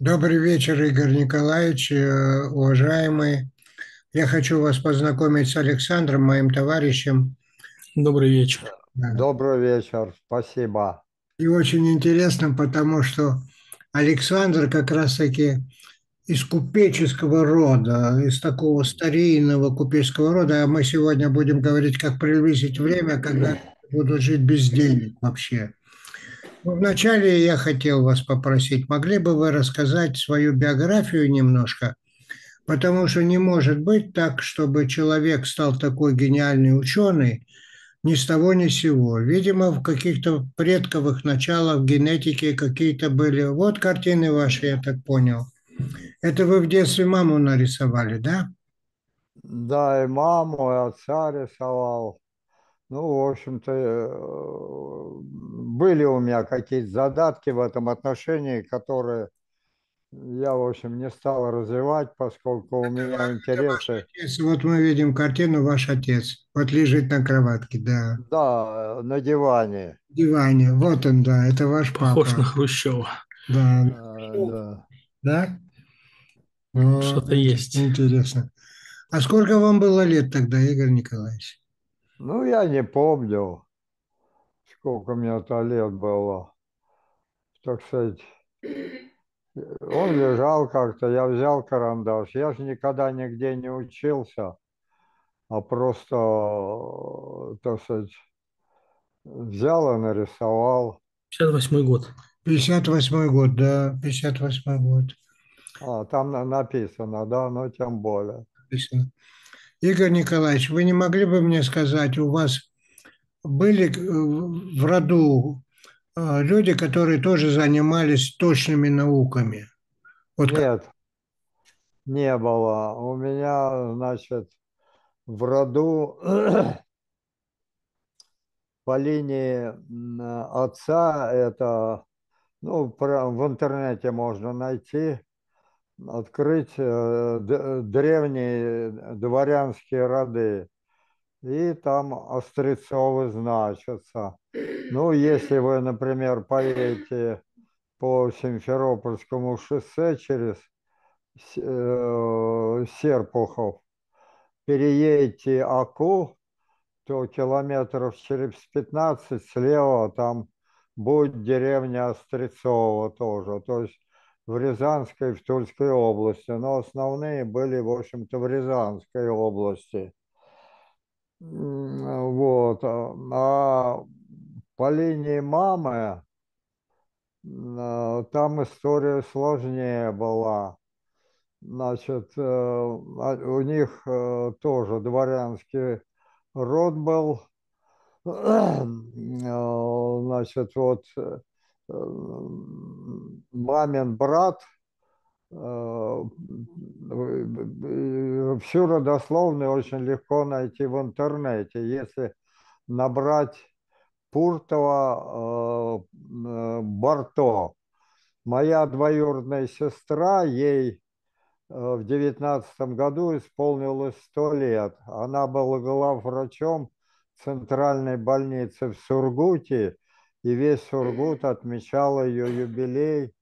Добрый вечер, Игорь Николаевич, уважаемые. Я хочу вас познакомить с Александром, моим товарищем. Добрый вечер. Да. Добрый вечер, спасибо. И очень интересно, потому что Александр как раз-таки из купеческого рода, из такого старинного купеческого рода, а мы сегодня будем говорить, как приблизить время, когда будут жить без денег вообще. Ну, вначале я хотел вас попросить, могли бы вы рассказать свою биографию немножко, потому что не может быть так, чтобы человек стал такой гениальный ученый ни с того ни с сего. Видимо, в каких-то предковых началах генетики какие-то были. Вот картины ваши, я так понял. Это вы в детстве маму нарисовали, да? Да, и маму, и отца рисовал. Ну, в общем-то, были у меня какие-то задатки в этом отношении, которые я, в общем, не стал развивать, поскольку у меня интересы... Вот мы видим картину «Ваш отец». Вот лежит на кроватке, да. Да, на диване. На диване. Вот он, да, это ваш папа. Похож на Хрущева. Да, да. Да? Вот. Что-то есть. Интересно. А сколько вам было лет тогда, Игорь Николаевич? Ну, я не помню, сколько мне-то лет было. Так сказать, он лежал как-то, я взял карандаш. Я же никогда нигде не учился, а просто, так сказать, взял и нарисовал. 58-й год. 58-й год, да, 58-й год. А, там написано, да, но тем более. Написано. Игорь Николаевич, вы не могли бы мне сказать, у вас были в роду люди, которые тоже занимались точными науками? Вот нет, как... не было. У меня, значит, в роду по линии отца это... Ну, в интернете можно найти, открыть древние дворянские роды. И там Острецовы значатся. Ну, если вы, например, поедете по Симферопольскому шоссе через Серпухов, переедете Аку, то километров через 15 слева там будет деревня Острецова тоже, то есть в Рязанской, в Тульской области, но основные были, в общем-то, в Рязанской области. Вот. А по линии мамы там история сложнее была. Значит, у них тоже дворянский род был. Значит, вот мамин брат всю родословную очень легко найти в интернете. Если набрать Пуртова, Барто. Моя двоюродная сестра, ей в 19-м году исполнилось 100 лет. Она была главврачом центральной больницы в Сургуте, и весь Сургут отмечал ее юбилей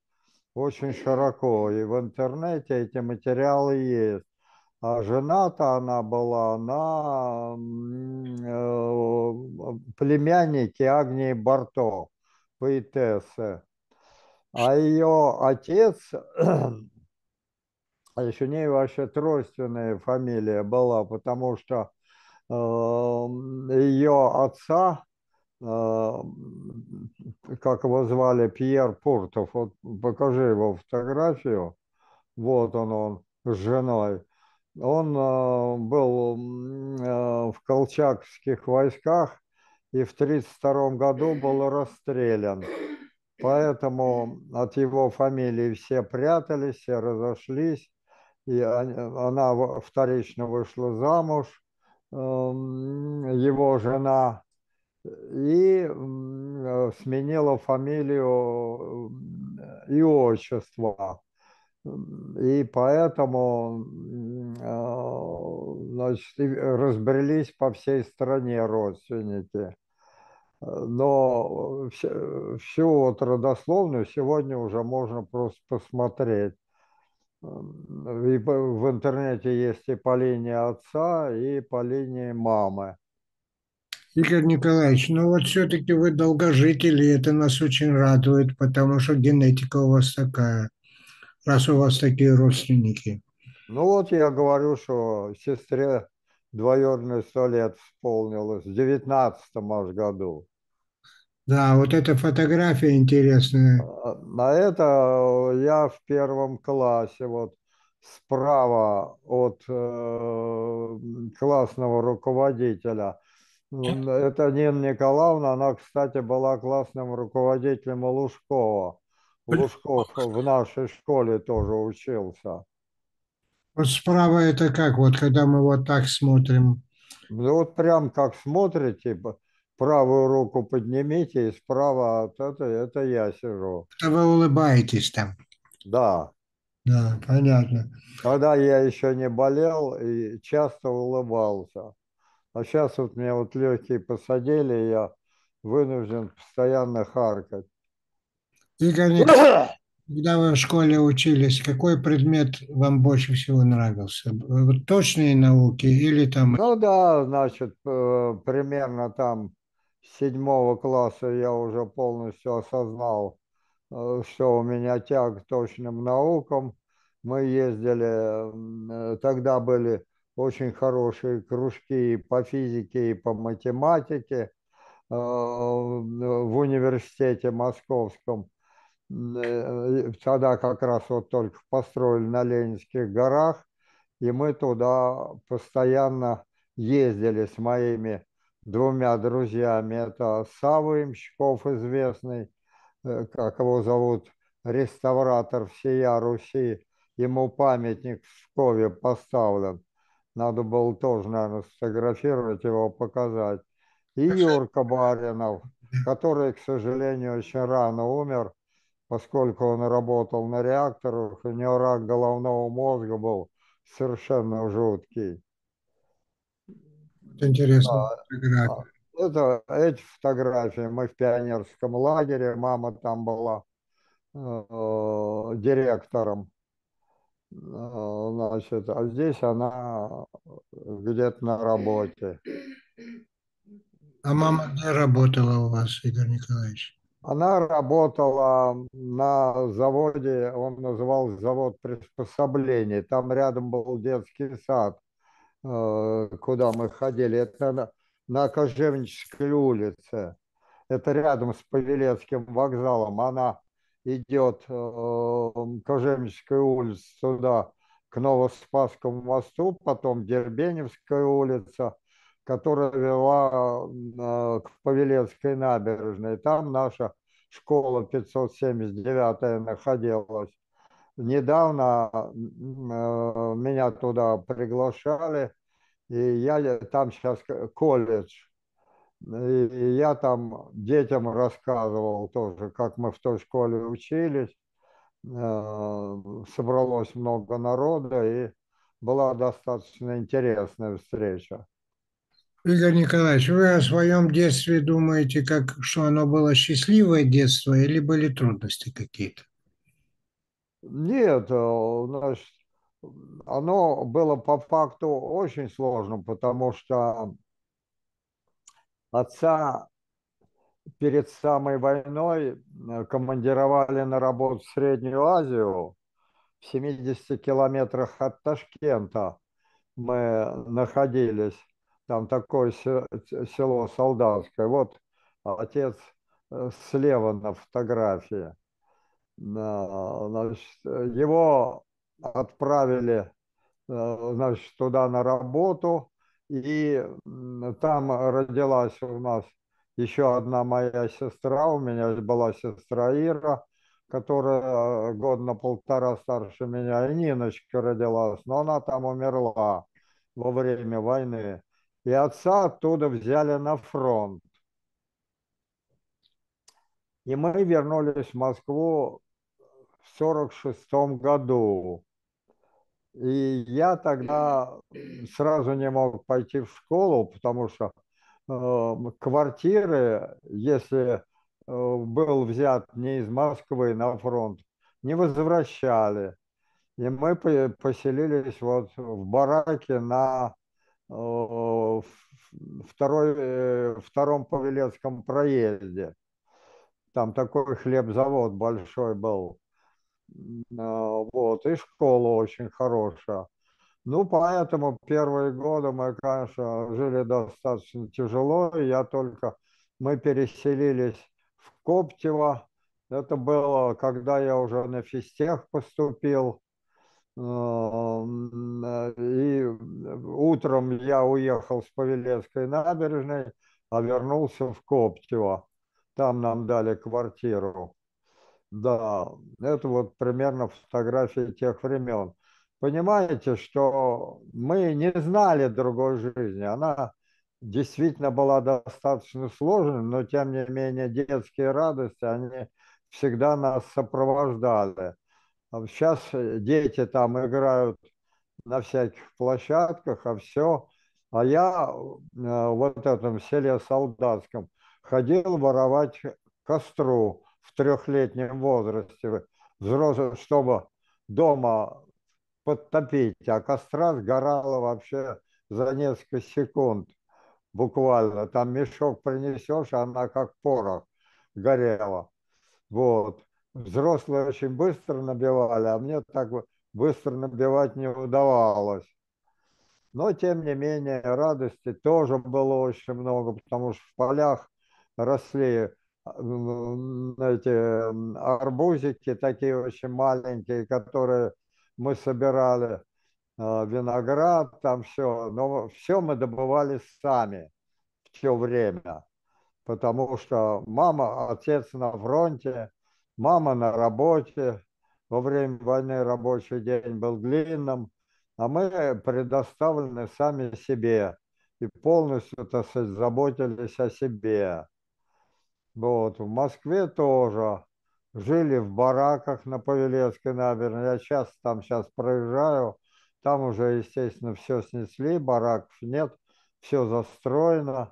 очень широко. И в интернете эти материалы есть. А жена-то она была на племяннике Агнии Барто, поэтессе. А ее отец, а еще у нее вообще тройственная фамилия была, потому что ее отца, как его звали, Пьер Пуртов, вот покажи его фотографию, вот он с женой, он был в колчакских войсках и в 1932 году был расстрелян, поэтому от его фамилии все прятались, все разошлись, и она вторично вышла замуж, его жена, и сменила фамилию и отчество. И поэтому, значит, разбрелись по всей стране родственники. но всю вот родословную сегодня уже можно просто посмотреть. И в интернете есть и по линии отца, и по линии мамы. Игорь Николаевич, ну вот все-таки вы долгожители, это нас очень радует, потому что генетика у вас такая, раз у вас такие родственники. Ну вот я говорю, что сестре двоюродной 100 лет исполнилось, в 19-м аж году. Да, вот эта фотография интересная. На это я в 1 классе, вот справа от классного руководителя. Это Нина Николаевна, она, кстати, была классным руководителем Лужкова. Лужков в нашей школе тоже учился. Вот справа это как, вот когда мы вот так смотрим? Ну вот прям как смотрите, правую руку поднимите, и справа от этой, это я сижу. Это вы улыбаетесь там? Да. Да, понятно. Когда я еще не болел и часто улыбался. А сейчас вот мне вот легкие посадили, и я вынужден постоянно харкать. Игорь Николаевич, когда вы в школе учились, какой предмет вам больше всего нравился? Точные науки или там... Ну да, значит, примерно там с 7 класса я уже полностью осознал, что у меня тяга к точным наукам. Мы ездили, тогда были... очень хорошие кружки по физике и по математике в университете московском. Тогда как раз вот только построили на Ленинских горах, и мы туда постоянно ездили с моими 2 друзьями. Это Савва Мчков, известный, как его зовут, реставратор всея Руси. Ему памятник в Пскове поставлен. Надо было тоже, наверное, сфотографировать его, показать. И Юрка Баринов, который, к сожалению, очень рано умер, поскольку он работал на реакторах, у него рак головного мозга был совершенно жуткий. Интересно. Эти фотографии мы в пионерском лагере, мама там была директором. Значит, а здесь она где-то на работе. А мама где работала у вас, Игорь Николаевич? Она работала на заводе, он называл завод приспособлений. Там рядом был детский сад, куда мы ходили. Это на Кожевнической улице. Это рядом с Павелецким вокзалом. Она... идет Кожевническая улица сюда, к Новоспасскому мосту, потом Дербеневская улица, которая вела к Павелецкой набережной. Там наша школа 579-я находилась. Недавно меня туда приглашали, и я там сейчас колледж. И я там детям рассказывал тоже, как мы в той школе учились. Собралось много народа, и была достаточно интересная встреча. Игорь Николаевич, вы о своем детстве думаете, как, что оно было счастливое детство, или были трудности какие-то? Нет, значит, оно было по факту очень сложно, потому что... отца перед самой войной командировали на работу в Среднюю Азию. В 70 километрах от Ташкента мы находились. Там такое село Солдатское. Вот отец слева на фотографии. Значит, его отправили, значит, туда на работу. И там родилась у нас еще одна моя сестра, у меня была сестра Ира, которая год на 1,5 старше меня, и Ниночка родилась, но она там умерла во время войны. И отца оттуда взяли на фронт. И мы вернулись в Москву в 1946 году. И я тогда сразу не мог пойти в школу, потому что квартиры, если был взят не из Москвы на фронт, не возвращали. И мы поселились вот в бараке на втором Павелецком проезде. Там такой хлебзавод большой был. Вот, и школа очень хорошая. Ну, поэтому первые годы мы, конечно, жили достаточно тяжело. Мы переселились в Коптево. Это было, когда я уже на физтех поступил. И утром я уехал с Павелецкой набережной, а вернулся в Коптево. Там нам дали квартиру. Да, это вот примерно фотографии тех времен. Понимаете, что мы не знали другой жизни. Она действительно была достаточно сложной, но тем не менее детские радости, они всегда нас сопровождали. Сейчас дети там играют на всяких площадках, а я вот в этом селе Солдатском ходил воровать костру в 3-летнем возрасте, чтобы дома подтопить, а костра сгорала вообще за несколько секунд буквально. Там мешок принесешь, она как порох горела. Вот. Взрослые очень быстро набивали, а мне так быстро набивать не удавалось. Но, тем не менее, радости тоже было очень много, потому что в полях росли эти арбузики, такие очень маленькие, которые мы собирали, виноград, там все. Но все мы добывали сами в то время, потому что мама, отец на фронте, мама на работе, во время войны рабочий день был длинным, а мы предоставлены сами себе и полностью, так сказать, заботились о себе. Вот. В Москве тоже жили в бараках на Павелецкой набережной. Я часто там сейчас проезжаю, там уже, естественно, все снесли, бараков нет, все застроено.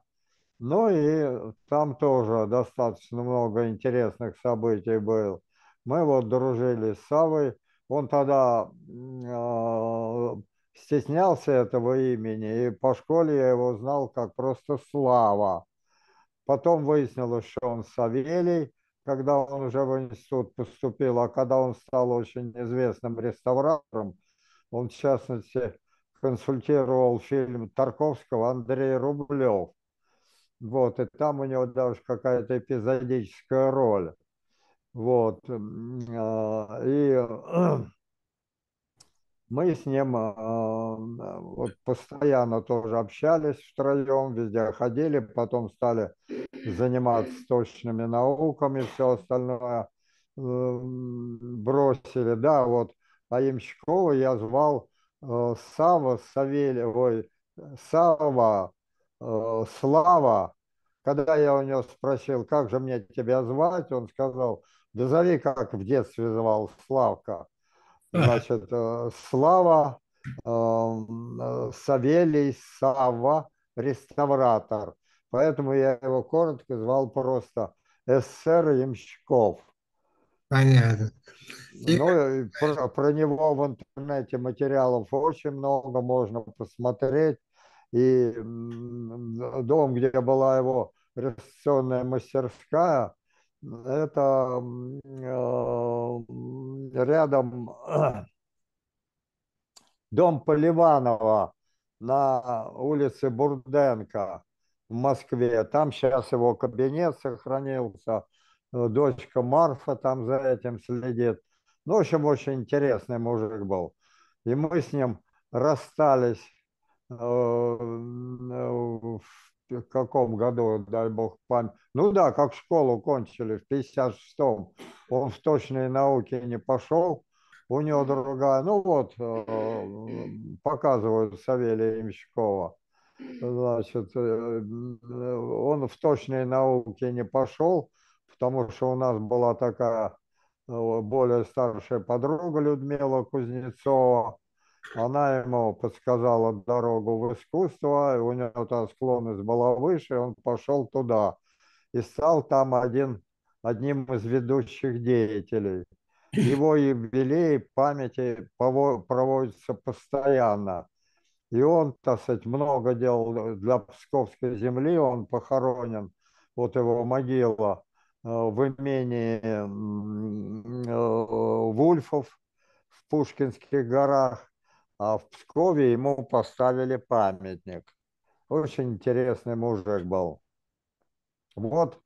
Ну и там тоже достаточно много интересных событий было. Мы вот дружили с Саввой. Он тогда стеснялся этого имени, и по школе я его знал как просто Слава. Потом выяснилось, что он Савелий, когда он уже в институт поступил, а когда он стал очень известным реставратором, он, в частности, консультировал фильм Тарковского «Андрей Рублев». Вот, и там у него даже какая-то эпизодическая роль. Вот. И мы с ним вот постоянно тоже общались втроем, везде ходили, потом стали заниматься точными науками, все остальное бросили. Да, вот, а Ямщикова я звал Слава. Когда я у него спросил, как же мне тебя звать, он сказал, да зови, как в детстве звал, Славка. Значит, Слава, Савелий, Савва, реставратор. Поэтому я его коротко звал просто СССР Ямщиков. Понятно. Ну, и про него в интернете материалов очень много, можно посмотреть. И дом, где была его реставрационная мастерская, это рядом дом Поливанова на улице Бурденко в Москве. Там сейчас его кабинет сохранился, дочка Марфа там за этим следит. Ну, в общем, очень интересный мужик был. И мы с ним расстались в каком году, дай бог память. Ну да, как школу кончили, в 56-м. Он в точные науки не пошел, у него другая. Ну вот, показывают Савелия Ямщикова. Значит, он в точные науки не пошел, потому что у нас была такая более старшая подруга Людмила Кузнецова. Она ему подсказала дорогу в искусство, у него там склонность была выше, он пошел туда и стал там одним из ведущих деятелей. Его юбилей памяти проводится постоянно. И он, так сказать, много делал для псковской земли, он похоронен, вот его могила, в имении Вульфов в Пушкинских горах, а в Пскове ему поставили памятник. Очень интересный мужик был. Вот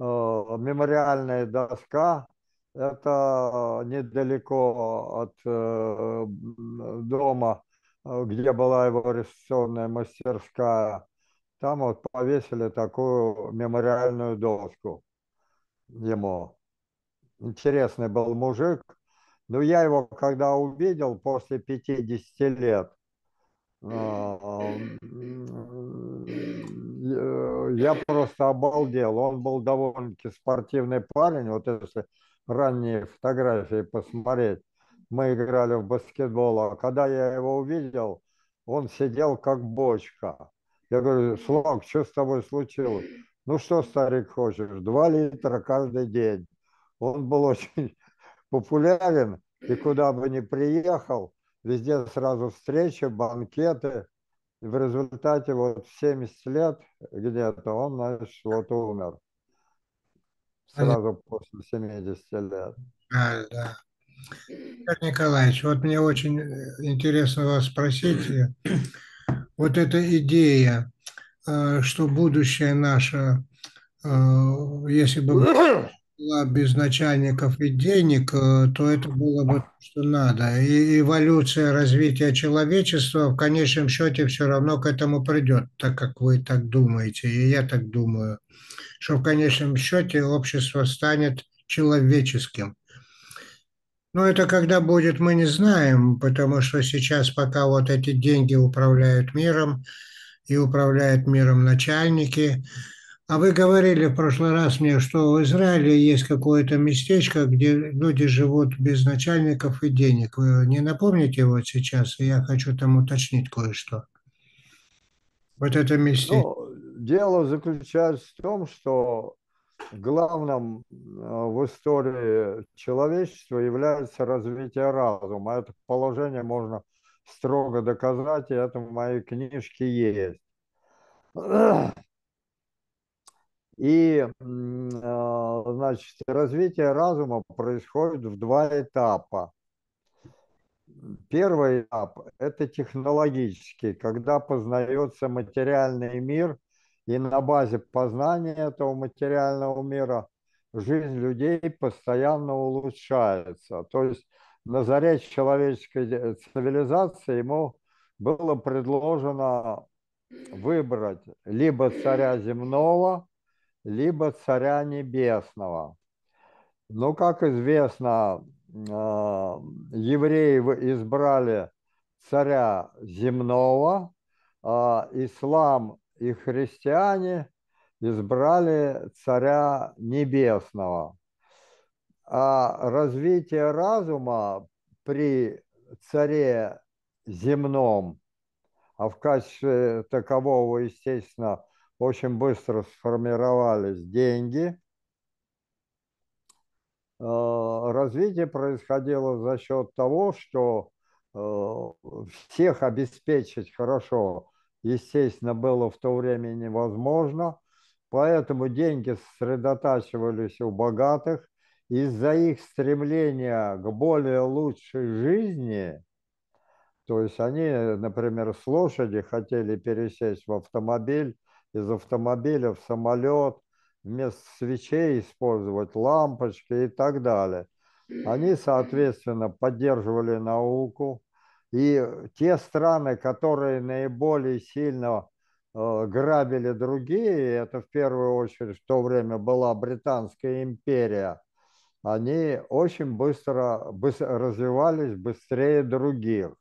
мемориальная доска, это недалеко от дома, где была его ресторационная мастерская. Там вот повесили такую мемориальную доску ему. Интересный был мужик. Но я его когда увидел после 50 лет, я просто обалдел. Он был довольно-таки спортивный парень. Вот если ранние фотографии посмотреть, мы играли в баскетбол, а когда я его увидел, он сидел как бочка. Я говорю: Славк, что с тобой случилось? Ну что, старик, хочешь? 2 литра каждый день. Он был очень популярен, и куда бы ни приехал, везде сразу встречи, банкеты. И в результате вот в 70 лет где-то он, значит, вот умер. Сразу после 70 лет. А, да. Игорь Николаевич, вот мне очень интересно вас спросить. Вот эта идея, что будущее наше, если бы было без начальников и денег, то это было бы то, что надо. И эволюция развития человечества в конечном счете все равно к этому придет, так как вы так думаете, и я так думаю, что в конечном счете общество станет человеческим. Но это когда будет, мы не знаем, потому что сейчас пока вот эти деньги управляют миром, и управляют миром начальники. А вы говорили в прошлый раз мне, что в Израиле есть какое-то местечко, где люди живут без начальников и денег. Вы не напомните вот сейчас? Я хочу там уточнить кое-что. Вот это местечко. Ну, дело заключается в том, что главным в истории человечества является развитие разума. Это положение можно строго доказать, и это в моей книжке есть. И, значит, развитие разума происходит в 2 этапа. Первый этап – это технологический, когда познается материальный мир, и на базе познания этого материального мира жизнь людей постоянно улучшается. То есть на заре человеческой цивилизации ему было предложено выбрать либо царя земного, либо царя небесного. Но, как известно, евреи избрали царя земного, а ислам и христиане избрали царя небесного. А развитие разума при царе земном, а в качестве такового, естественно, очень быстро сформировались деньги, развитие происходило за счет того, что всех обеспечить хорошо, естественно, было в то время невозможно, поэтому деньги сосредотачивались у богатых. Из-за их стремления к более лучшей жизни, то есть они, например, с лошади хотели пересесть в автомобиль, из автомобиля в самолет, вместо свечей использовать лампочки и так далее. Они, соответственно, поддерживали науку. И те страны, которые наиболее сильно грабили другие, это в первую очередь в то время была Британская империя, они очень быстро развивались, быстрее других.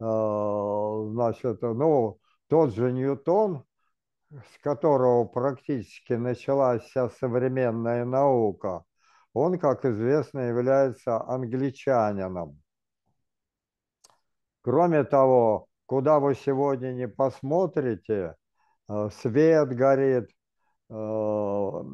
Значит, ну, тот же Ньютон, с которого практически началась вся современная наука, он, как известно, является англичанином. Кроме того, куда вы сегодня не посмотрите, свет горит, там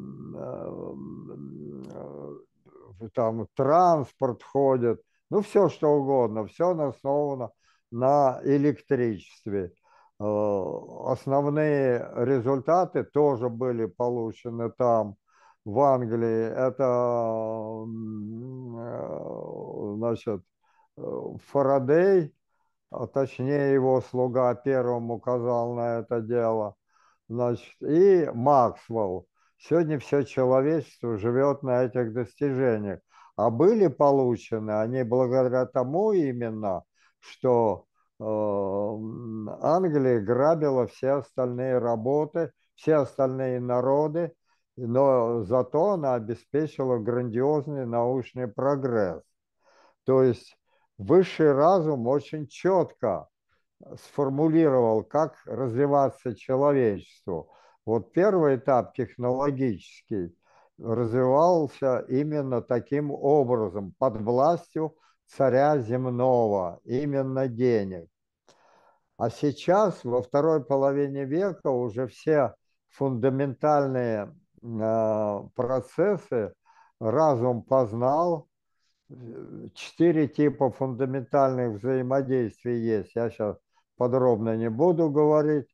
транспорт ходит, ну все что угодно, все основано на электричестве. Основные результаты тоже были получены там, в Англии. Это, значит, Фарадей, а точнее его слуга первым указал на это дело, значит, и Максвелл. Сегодня все человечество живет на этих достижениях. А были получены они благодаря тому именно, что Англия грабила все остальные работы, все остальные народы, но зато она обеспечила грандиозный научный прогресс. То есть высший разум очень четко сформулировал, как развиваться человечеству. Вот первый этап, технологический, развивался именно таким образом, под властью царя земного, именно денег. А сейчас, во второй половине века, уже все фундаментальные процессы разум познал. 4 типа фундаментальных взаимодействий есть. Я сейчас подробно не буду говорить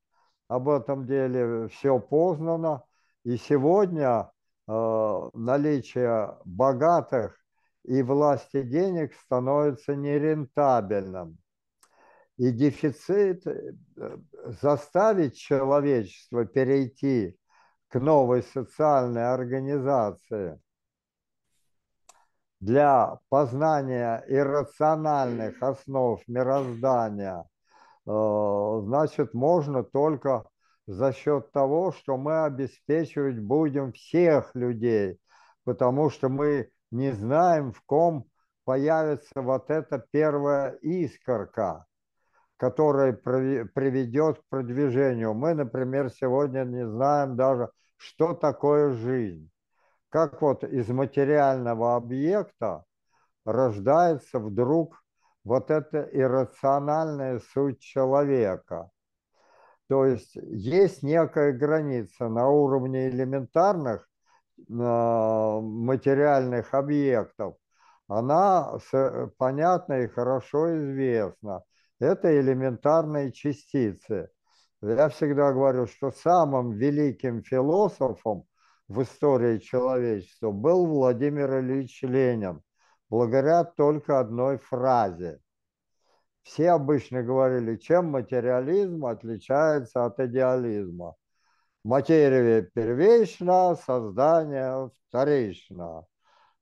об этом деле. Все познано. И сегодня наличие богатых и власти денег становится нерентабельным. И дефицит заставить человечество перейти к новой социальной организации для познания иррациональных основ мироздания, значит, можно только за счет того, что мы обеспечивать будем всех людей, потому что мы не знаем, в ком появится вот эта первая искорка, которая приведет к продвижению. Мы, например, сегодня не знаем даже, что такое жизнь. Как вот из материального объекта рождается вдруг вот эта иррациональная суть человека. То есть есть некая граница на уровне элементарных материальных объектов. Она понятна и хорошо известна. Это элементарные частицы. Я всегда говорю, что самым великим философом в истории человечества был Владимир Ильич Ленин, благодаря только одной фразе. Все обычно говорили, чем материализм отличается от идеализма. Материя первична, создание вторично.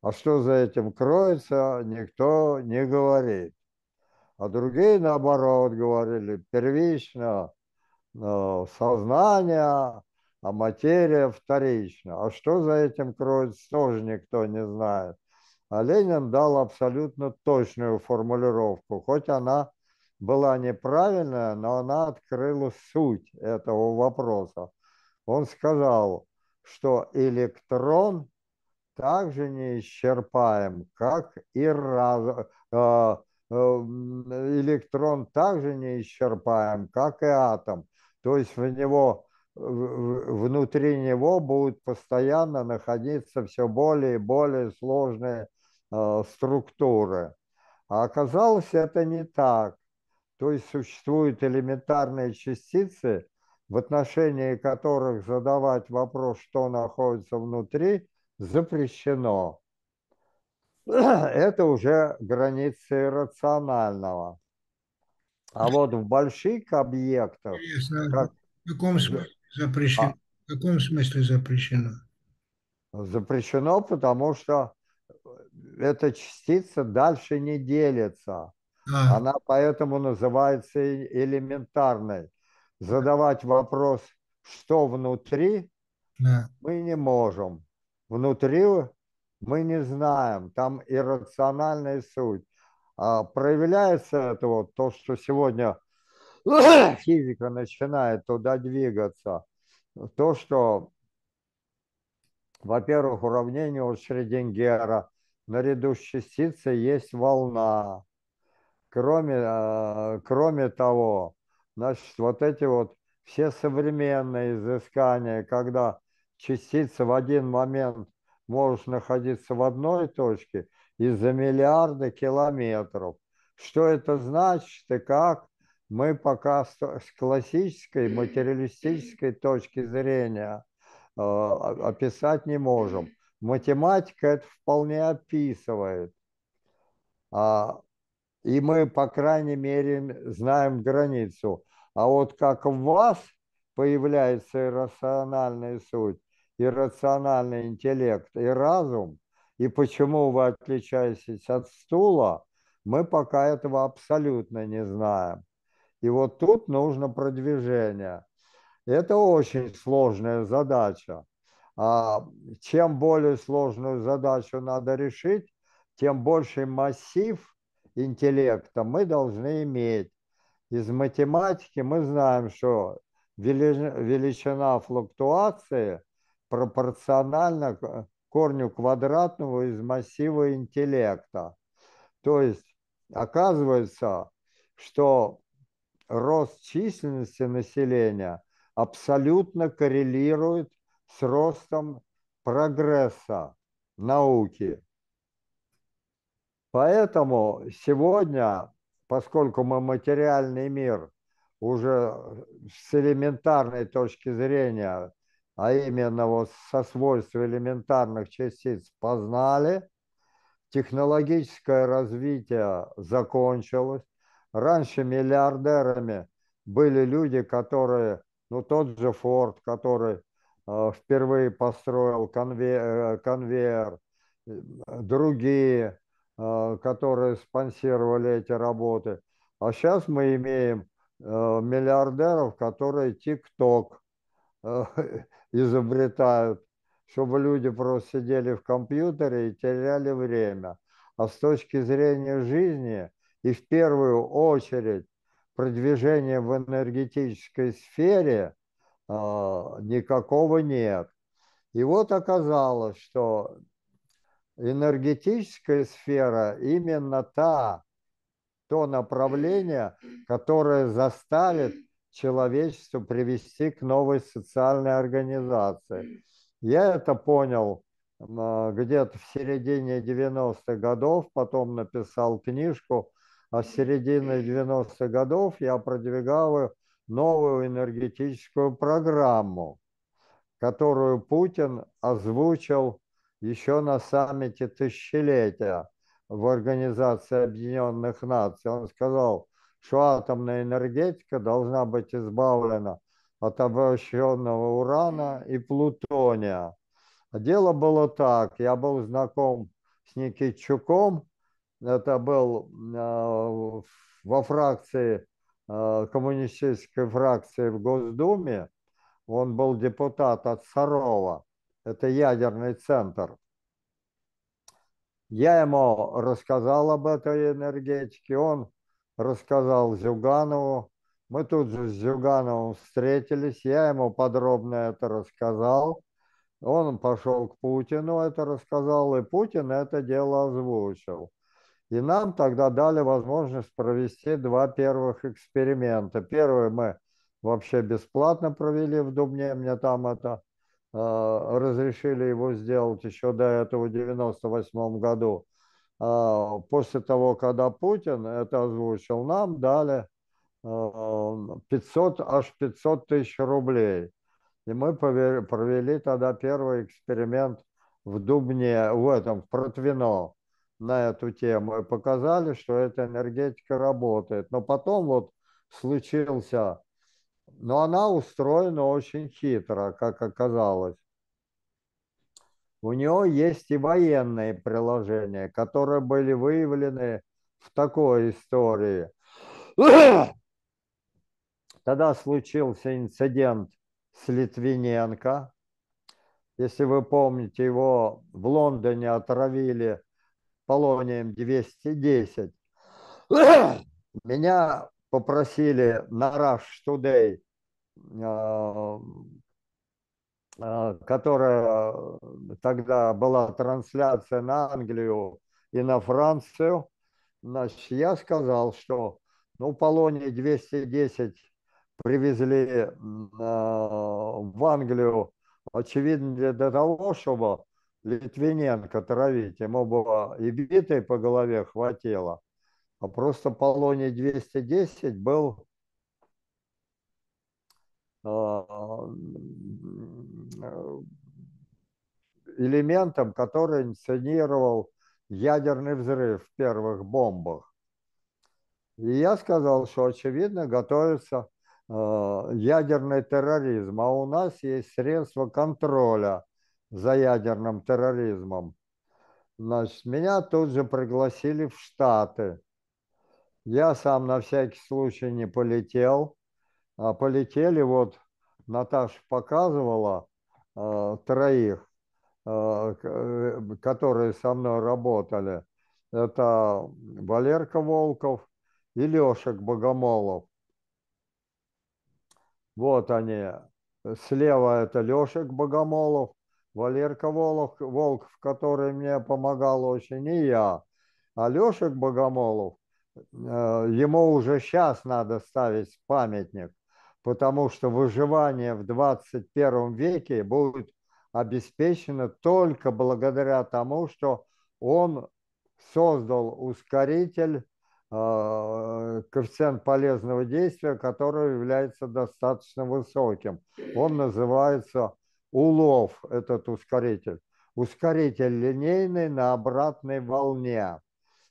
А что за этим кроется, никто не говорит. А другие, наоборот, говорили, первично сознание, а материя вторична. А что за этим кроется, тоже никто не знает. А Ленин дал абсолютно точную формулировку. Хоть она была неправильная, но она открыла суть этого вопроса. Он сказал, что электрон также неисчерпаем, как и электрон также неисчерпаем, как и атом. То есть в него, внутри него будут постоянно находиться все более и более сложные структуры. А оказалось, это не так. То есть существуют элементарные частицы, в отношении которых задавать вопрос, что находится внутри, запрещено. Это уже границы иррационального. А вот в больших объектах... В каком смысле запрещено? В каком смысле запрещено? Запрещено, потому что эта частица дальше не делится. Она поэтому называется элементарной. Задавать вопрос, что внутри, мы не можем. Внутри мы не знаем, там иррациональная суть. А проявляется это вот то, что сегодня физика начинает туда двигаться. То, что, во-первых, уравнение у Шрёдингера, наряду с частицей есть волна, Кроме того, значит, вот эти вот все современные изыскания, когда частица в один момент может находиться в одной точке из-за миллиарда километров. Что это значит и как, мы пока с классической материалистической точки зрения описать не можем. Математика это вполне описывает. И мы, по крайней мере, знаем границу. А вот как в вас появляется иррациональная суть, иррациональный интеллект и разум, и почему вы отличаетесь от стула, мы пока этого абсолютно не знаем. И вот тут нужно продвижение. Это очень сложная задача. А чем более сложную задачу надо решить, тем больше массив интеллекта мы должны иметь. Из математики мы знаем, что величина флуктуации пропорциональна корню квадратного из массива интеллекта. То есть оказывается, что рост численности населения абсолютно коррелирует с ростом прогресса науки. Поэтому сегодня, поскольку мы материальный мир уже с элементарной точки зрения, а именно вот со свойств элементарных частиц познали, технологическое развитие закончилось. Раньше миллиардерами были люди, которые, ну тот же Форд, который впервые построил конвейер, другие, которые спонсировали эти работы. А сейчас мы имеем миллиардеров, которые TikTok изобретают, чтобы люди просто сидели в компьютере и теряли время. А с точки зрения жизни и в первую очередь продвижение в энергетической сфере никакого нет. И вот оказалось, что энергетическая сфера именно то направление, которое заставит человечество привести к новой социальной организации. Я это понял где-то в середине 90-х годов, потом написал книжку, а с середины 90-х годов я продвигал новую энергетическую программу, которую Путин озвучил еще на саммите тысячелетия в Организации Объединенных Наций. Он сказал, что атомная энергетика должна быть избавлена от обогащенного урана и плутония. Дело было так. Я был знаком с Никитчуком. Это был во фракции, коммунистической фракции в Госдуме. Он был депутат от Сарова. Это ядерный центр. Я ему рассказал об этой энергетике. Он рассказал Зюганову. Мы тут же с Зюгановым встретились. Я ему подробно это рассказал. Он пошел к Путину, это рассказал. И Путин это дело озвучил. И нам тогда дали возможность провести два первых эксперимента. Первый мы вообще бесплатно провели в Дубне. Мне там это разрешили его сделать еще до этого в 1998 году. После того, когда Путин это озвучил, нам дали 500 тысяч рублей. И мы провели тогда первый эксперимент в Дубне, в Протвино на эту тему. И показали, что эта энергетика работает. Но потом вот случился... Но она устроена очень хитро, как оказалось. У нее есть и военные приложения, которые были выявлены в такой истории. Тогда случился инцидент с Литвиненко. Если вы помните, его в Лондоне отравили полонием 210. Меня попросили на Rush Today, которая тогда была трансляция на Англию и на Францию, Значит, я сказал, что ну, Полоний 210 привезли в Англию, очевидно, для того, чтобы Литвиненко травить. Ему было и битой по голове хватило. А просто Полоний 210 был элементом, который инсценировал ядерный взрыв в первых бомбах. И я сказал, что, очевидно, готовится ядерный терроризм, а у нас есть средства контроля за ядерным терроризмом. Значит, меня тут же пригласили в Штаты. Я сам на всякий случай не полетел, а полетели, вот Наташа показывала троих, которые со мной работали. Это Валерка Волков и Лёшек Богомолов. Вот они. Слева это Лёшек Богомолов, Валерка Волков, который мне помогал очень, и я. А Лёшек Богомолов, ему уже сейчас надо ставить памятник, потому что выживание в 21 веке будет обеспечено только благодаря тому, что он создал ускоритель, коэффициент полезного действия, который является достаточно высоким. Он называется улов, этот ускоритель. Ускоритель линейный на обратной волне.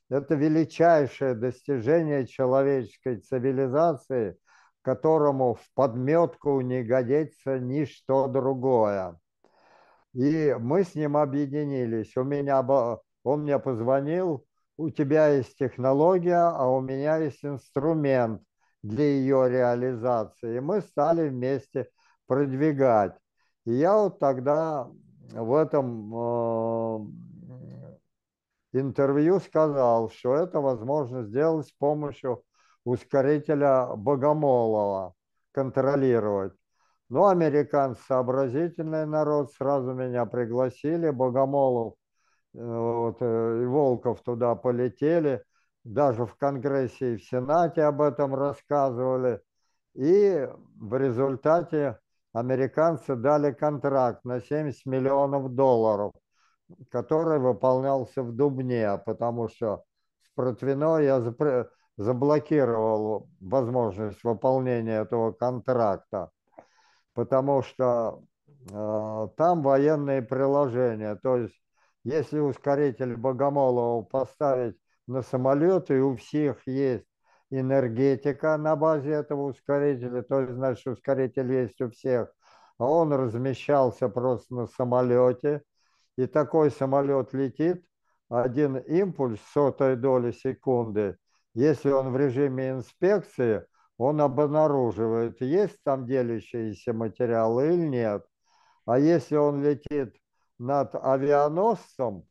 Это величайшее достижение человеческой цивилизации, которому в подметку не годится ничто другое. И мы с ним объединились. Он мне позвонил: у тебя есть технология, а у меня есть инструмент для ее реализации. И мы стали вместе продвигать. И я вот тогда в этом интервью сказал, что это возможно сделать с помощью ускорителя Богомолова, контролировать. Но американцы, сообразительный народ, сразу меня пригласили. Богомолов и Волков туда полетели, даже в Конгрессе и в Сенате об этом рассказывали. И в результате американцы дали контракт на $70 миллионов, который выполнялся в Дубне, потому что в Протвино я заблокировал возможность выполнения этого контракта, потому что там военные приложения. То есть если ускоритель Богомолова поставить на самолет, и у всех есть энергетика на базе этого ускорителя, то есть, значит, ускоритель есть у всех, а он размещался просто на самолете, и такой самолет летит, один импульс 0,01 доли секунды, если он в режиме инспекции, он обнаруживает, есть там делящиеся материалы или нет. А если он летит над авианосцем,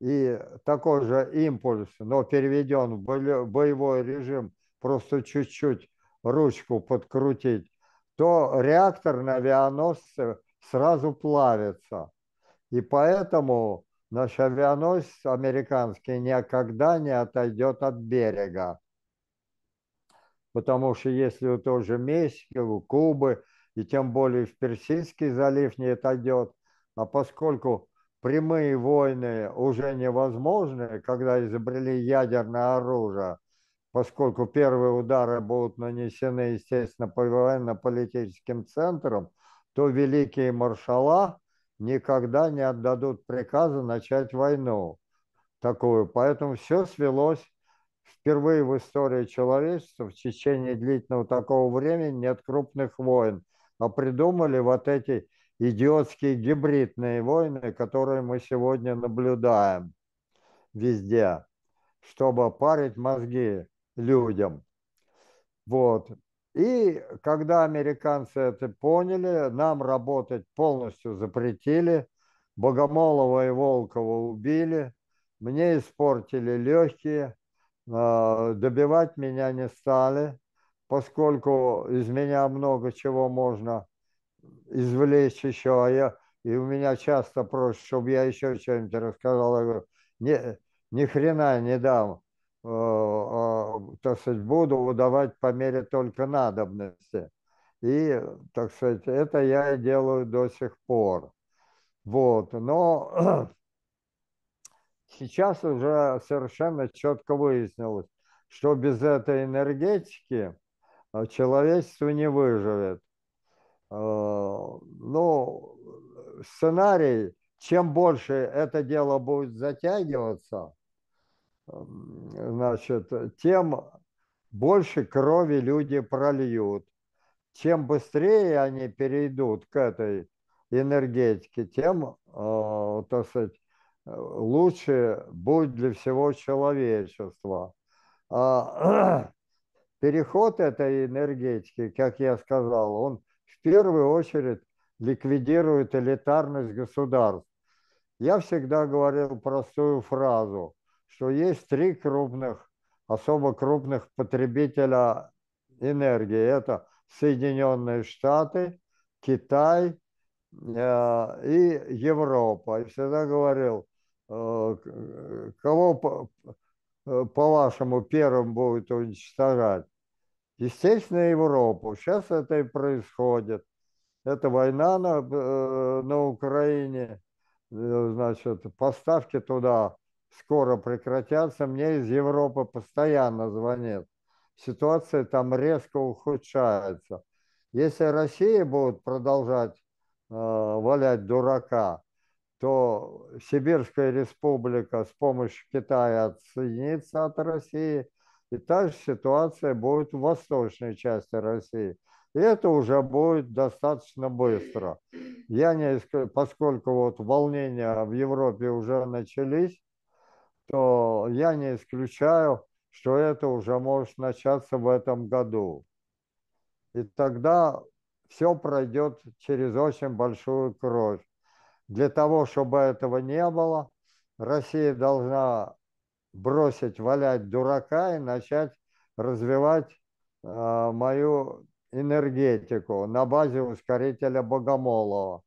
и такой же импульс, но переведен в боевой режим, просто чуть-чуть ручку подкрутить, то реактор на авианосце сразу плавится. И поэтому наш авианосец американский никогда не отойдет от берега. Потому что если у той же Мексики, у Кубы, и тем более в Персидский залив не отойдет, а поскольку прямые войны уже невозможны, когда изобрели ядерное оружие, поскольку первые удары будут нанесены, естественно, по военно-политическим центрам, то великие маршала никогда не отдадут приказа начать войну такую. Поэтому все свелось. Впервые в истории человечества в течение длительного такого времени нет крупных войн, а придумали вот эти идиотские гибридные войны, которые мы сегодня наблюдаем везде, чтобы парить мозги людям. Вот. И когда американцы это поняли, нам работать полностью запретили, Богомолова и Волкова убили, мне испортили легкие, добивать меня не стали, поскольку из меня много чего можно извлечь еще, и у меня часто просят, чтобы я еще что-нибудь рассказал. Я говорю: ни хрена не дам. так сказать, буду выдавать по мере только надобности. И, так сказать, это я и делаю до сих пор. Вот. Но сейчас уже совершенно четко выяснилось, что без этой энергетики человечество не выживет. Ну, сценарий, чем больше это дело будет затягиваться, значит, тем больше крови люди прольют. Чем быстрее они перейдут к этой энергетике, тем, так сказать, лучше будет для всего человечества. А переход этой энергетики, как я сказал, он в первую очередь ликвидирует элитарность государств. Я всегда говорил простую фразу, что есть три крупных, особо крупных потребителя энергии. Это Соединенные Штаты, Китай и Европа. Я всегда говорил, кого, по-вашему, первым будет уничтожать? Естественно, Европу. Сейчас это и происходит. Это война на Украине. Значит, поставки туда скоро прекратятся. Мне из Европы постоянно звонят. Ситуация там резко ухудшается. Если Россия будет продолжать валять дурака, то Сибирская республика с помощью Китая отсоединится от России. И та же ситуация будет в восточной части России. И это уже будет достаточно быстро. Я не искал, поскольку вот волнения в Европе уже начались, то я не исключаю, что это уже может начаться в этом году. И тогда все пройдет через очень большую кровь. Для того, чтобы этого не было, Россия должна бросить валять дурака и начать развивать мою энергетику на базе ускорителя Богомолова.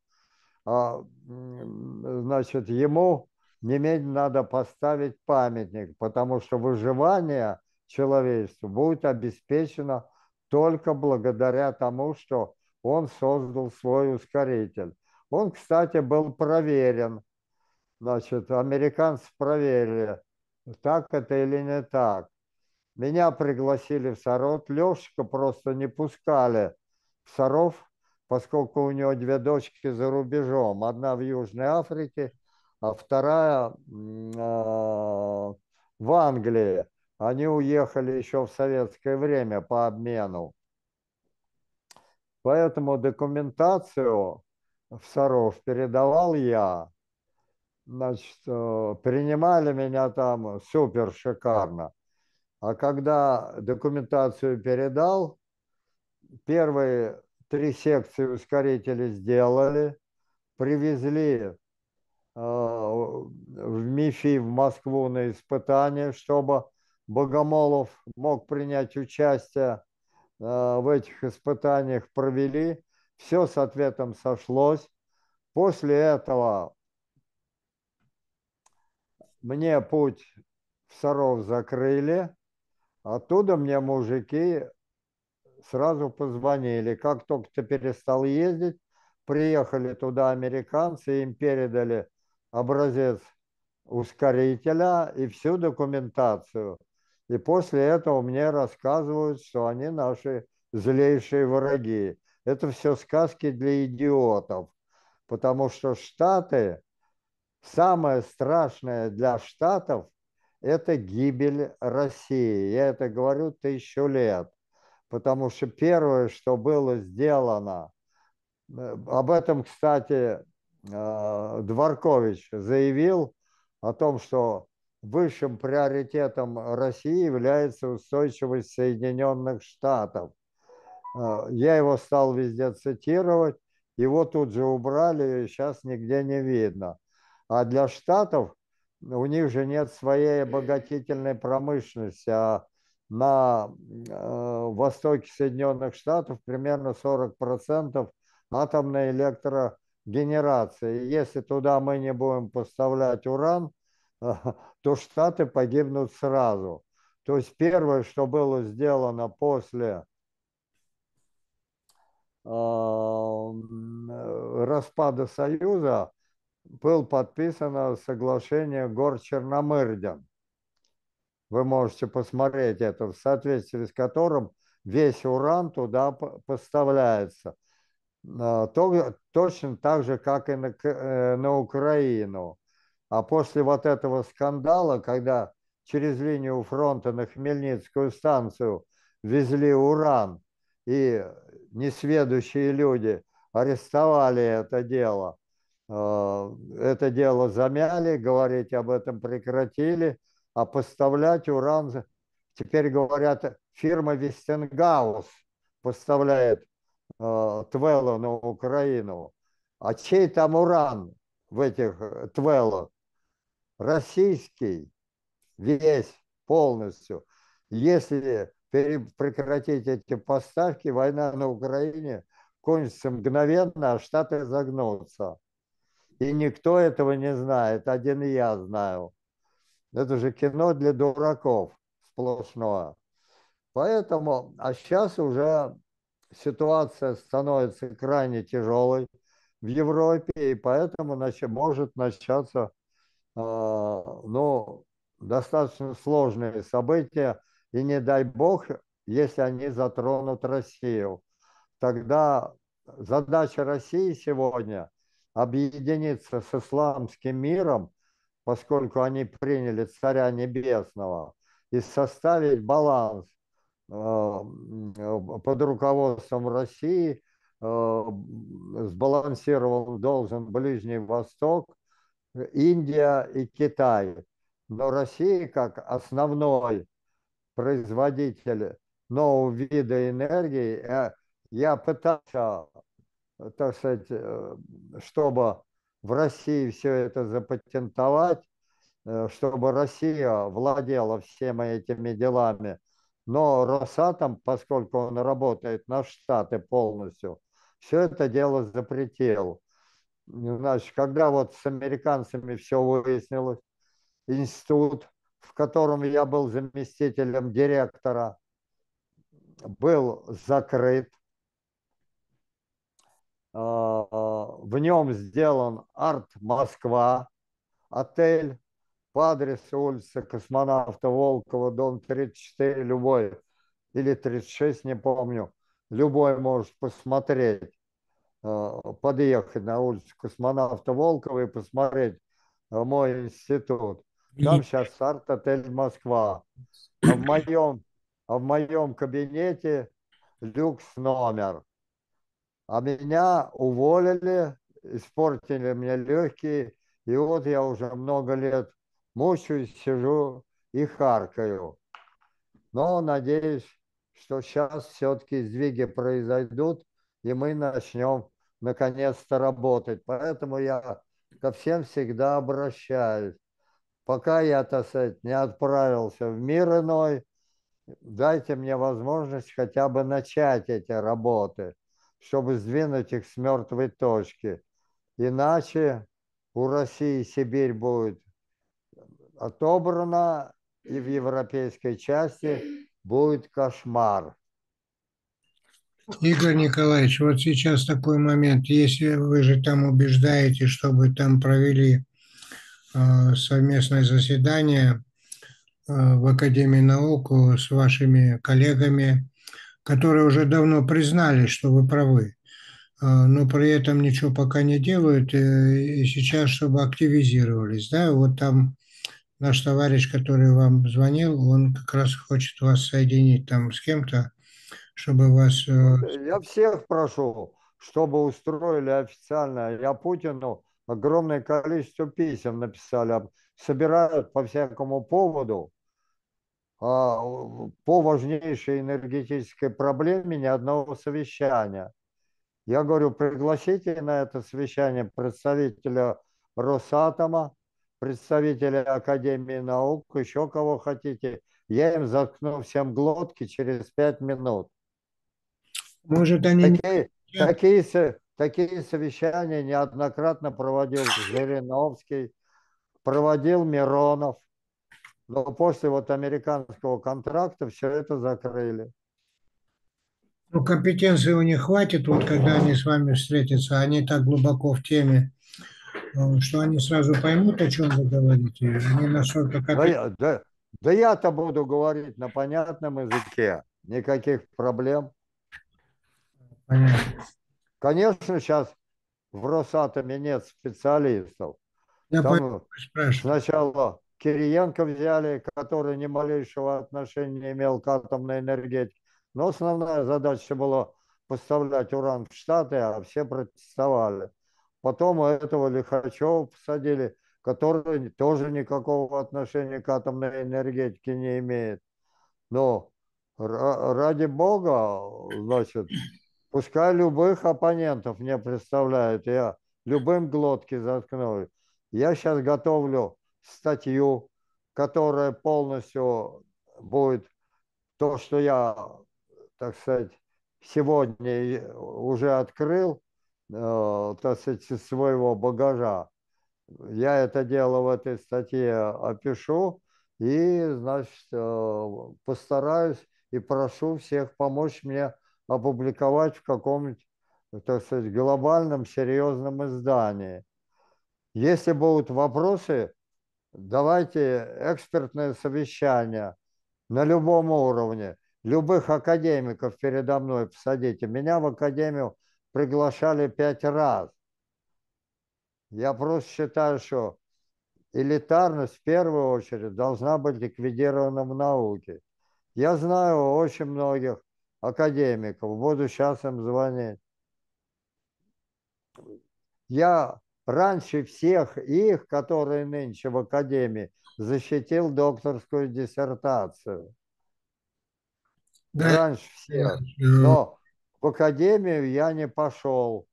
Значит, ему немедленно надо поставить памятник, потому что выживание человечества будет обеспечено только благодаря тому, что он создал свой ускоритель. Он, кстати, был проверен. Значит, американцы проверили, так это или не так. Меня пригласили в Саров. Лёшика просто не пускали в Саров, поскольку у него две дочки за рубежом. Одна в Южной Африке, а вторая в Англии. Они уехали еще в советское время по обмену. Поэтому документацию в Саров передавал я. Значит, принимали меня там супер шикарно. А когда документацию передал, первые три секции ускорителей сделали, привезли в МИФИ в Москву на испытание, чтобы Богомолов мог принять участие в этих испытаниях, провели. Все с ответом сошлось. После этого мне путь в Саров закрыли. Оттуда мне мужики сразу позвонили. Как только ты перестал ездить, приехали туда американцы, им передали образец ускорителя и всю документацию. И после этого мне рассказывают, что они наши злейшие враги. Это все сказки для идиотов, потому что Штаты, самое страшное для Штатов – это гибель России. Я это говорю 1000 лет, потому что первое, что было сделано, об этом, кстати, Дворкович заявил, о том, что высшим приоритетом России является устойчивость Соединенных Штатов. Я его стал везде цитировать, его тут же убрали, и сейчас нигде не видно. А для Штатов, у них же нет своей обогатительной промышленности, а на востоке Соединенных Штатов примерно 40% атомной электрогенерации. Если туда мы не будем поставлять уран, то Штаты погибнут сразу. То есть первое, что было сделано после распада Союза, было подписано соглашение Гор-Черномырдин. Вы можете посмотреть это, в соответствии с которым весь уран туда поставляется. Точно так же, как и на Украину. А после вот этого скандала, когда через линию фронта на Хмельницкую станцию везли уран, и несведущие люди арестовали это дело. Это дело замяли, говорить об этом прекратили, а поставлять уран, теперь говорят, фирма Вестингаус поставляет твело на Украину. А чей там уран в этих твелах? Российский, весь, полностью. Если прекратить эти поставки, война на Украине кончится мгновенно, а Штаты загнутся. И никто этого не знает, один я знаю. Это же кино для дураков сплошное. Поэтому, а сейчас уже ситуация становится крайне тяжелой в Европе, и поэтому может начаться достаточно сложные события. И не дай бог, если они затронут Россию. Тогда задача России сегодня объединиться с исламским миром, поскольку они приняли Царя Небесного, и составить баланс под руководством России, сбалансирован должен Ближний Восток, Индия и Китай. Но Россия, как основной производитель нового вида энергии, я пытался, так сказать, чтобы в России все это запатентовать, чтобы Россия владела всеми этими делами. Но Росатом, поскольку он работает на Штаты полностью, все это дело запретил. Значит, когда вот с американцами все выяснилось, институт, в котором я был заместителем директора, был закрыт. В нем сделан «Арт Москва», отель по адресу улицы Космонавта Волкова, дом 34, любой, или 36, не помню. Любой может посмотреть, подъехать на улицу Космонавта Волкова и посмотреть мой институт. Там сейчас «Арт-отель Москва». В моем кабинете люкс номер. А меня уволили, испортили мне легкие. И вот я уже много лет мучаюсь, сижу и харкаю. Но надеюсь, что сейчас все-таки сдвиги произойдут, и мы начнем наконец-то работать. Поэтому я ко всем всегда обращаюсь. Пока я, так сказать, не отправился в мир иной, дайте мне возможность хотя бы начать эти работы, чтобы сдвинуть их с мертвой точки. Иначе у России Сибирь будет отобрана, и в европейской части будет кошмар. Игорь Николаевич, вот сейчас такой момент. Если вы же там убеждаете, чтобы там провели совместное заседание в Академии наук с вашими коллегами, которые уже давно признали, что вы правы, но при этом ничего пока не делают, и сейчас, чтобы активизировались. Да? Вот там наш товарищ, который вам звонил, он как раз хочет вас соединить там с кем-то, чтобы вас... Я всех прошу, чтобы устроили официально. Я Путину огромное количество писем написали. Собирают по всякому поводу. А по важнейшей энергетической проблеме ни одного совещания. Я говорю, пригласите на это совещание представителя Росатома, представителя Академии наук, еще кого хотите. Я им заткну всем глотки через 5 минут. Может, они... Такие совещания неоднократно проводил Жириновский, проводил Миронов. Но после вот американского контракта все это закрыли. Ну, компетенции у них хватит, вот когда они с вами встретятся, они так глубоко в теме, что они сразу поймут, о чем вы говорите. Они настолько... Да я-то буду говорить на понятном языке, никаких проблем. Понятно. Конечно, сейчас в Росатоме нет специалистов. Там сначала Кириенко взяли, который ни малейшего отношения не имел к атомной энергетике. Но основная задача была поставлять уран в Штаты, а все протестовали. Потом этого Лихачева посадили, который тоже никакого отношения к атомной энергетике не имеет. Но ради бога, значит, пускай любых оппонентов мне представляют, я любым глотки заткну. Я сейчас готовлю статью, которая полностью будет то, что я, так сказать, сегодня уже открыл, так сказать, из своего багажа. Я это дело в этой статье опишу и, значит, постараюсь и прошу всех помочь мне опубликовать в каком-нибудь, так сказать, глобальном серьезном издании. Если будут вопросы, давайте экспертное совещание на любом уровне. Любых академиков передо мной посадите. Меня в академию приглашали 5 раз. Я просто считаю, что элитарность в первую очередь должна быть ликвидирована в науке. Я знаю очень многих академиков. Буду сейчас им звонить. Я раньше всех их, которые нынче в академии, защитил докторскую диссертацию. Раньше всех. Но в академию я не пошел,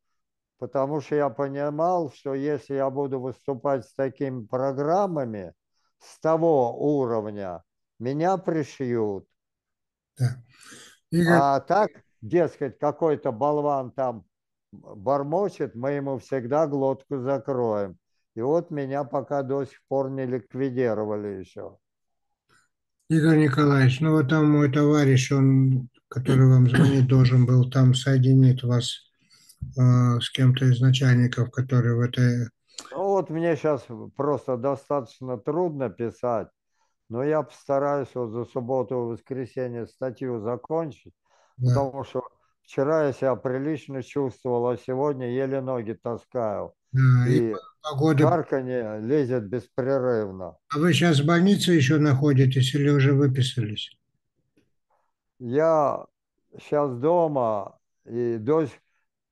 потому что я понимал, что если я буду выступать с такими программами, с того уровня, меня пришьют. Да. А так, дескать, какой-то болван там бормочет, мы ему всегда глотку закроем. И вот меня пока до сих пор не ликвидировали еще. Игорь Николаевич, ну вот там мой товарищ, он, который вам звонить должен был, там соединит вас с кем-то из начальников, которые в этой... Ну вот мне сейчас просто достаточно трудно писать, но я постараюсь вот за субботу и воскресенье статью закончить, да. Потому что вчера я себя прилично чувствовал, а сегодня еле ноги таскаю. Да, и жарканье лезет беспрерывно. А вы сейчас в больнице еще находитесь или уже выписались? Я сейчас дома, и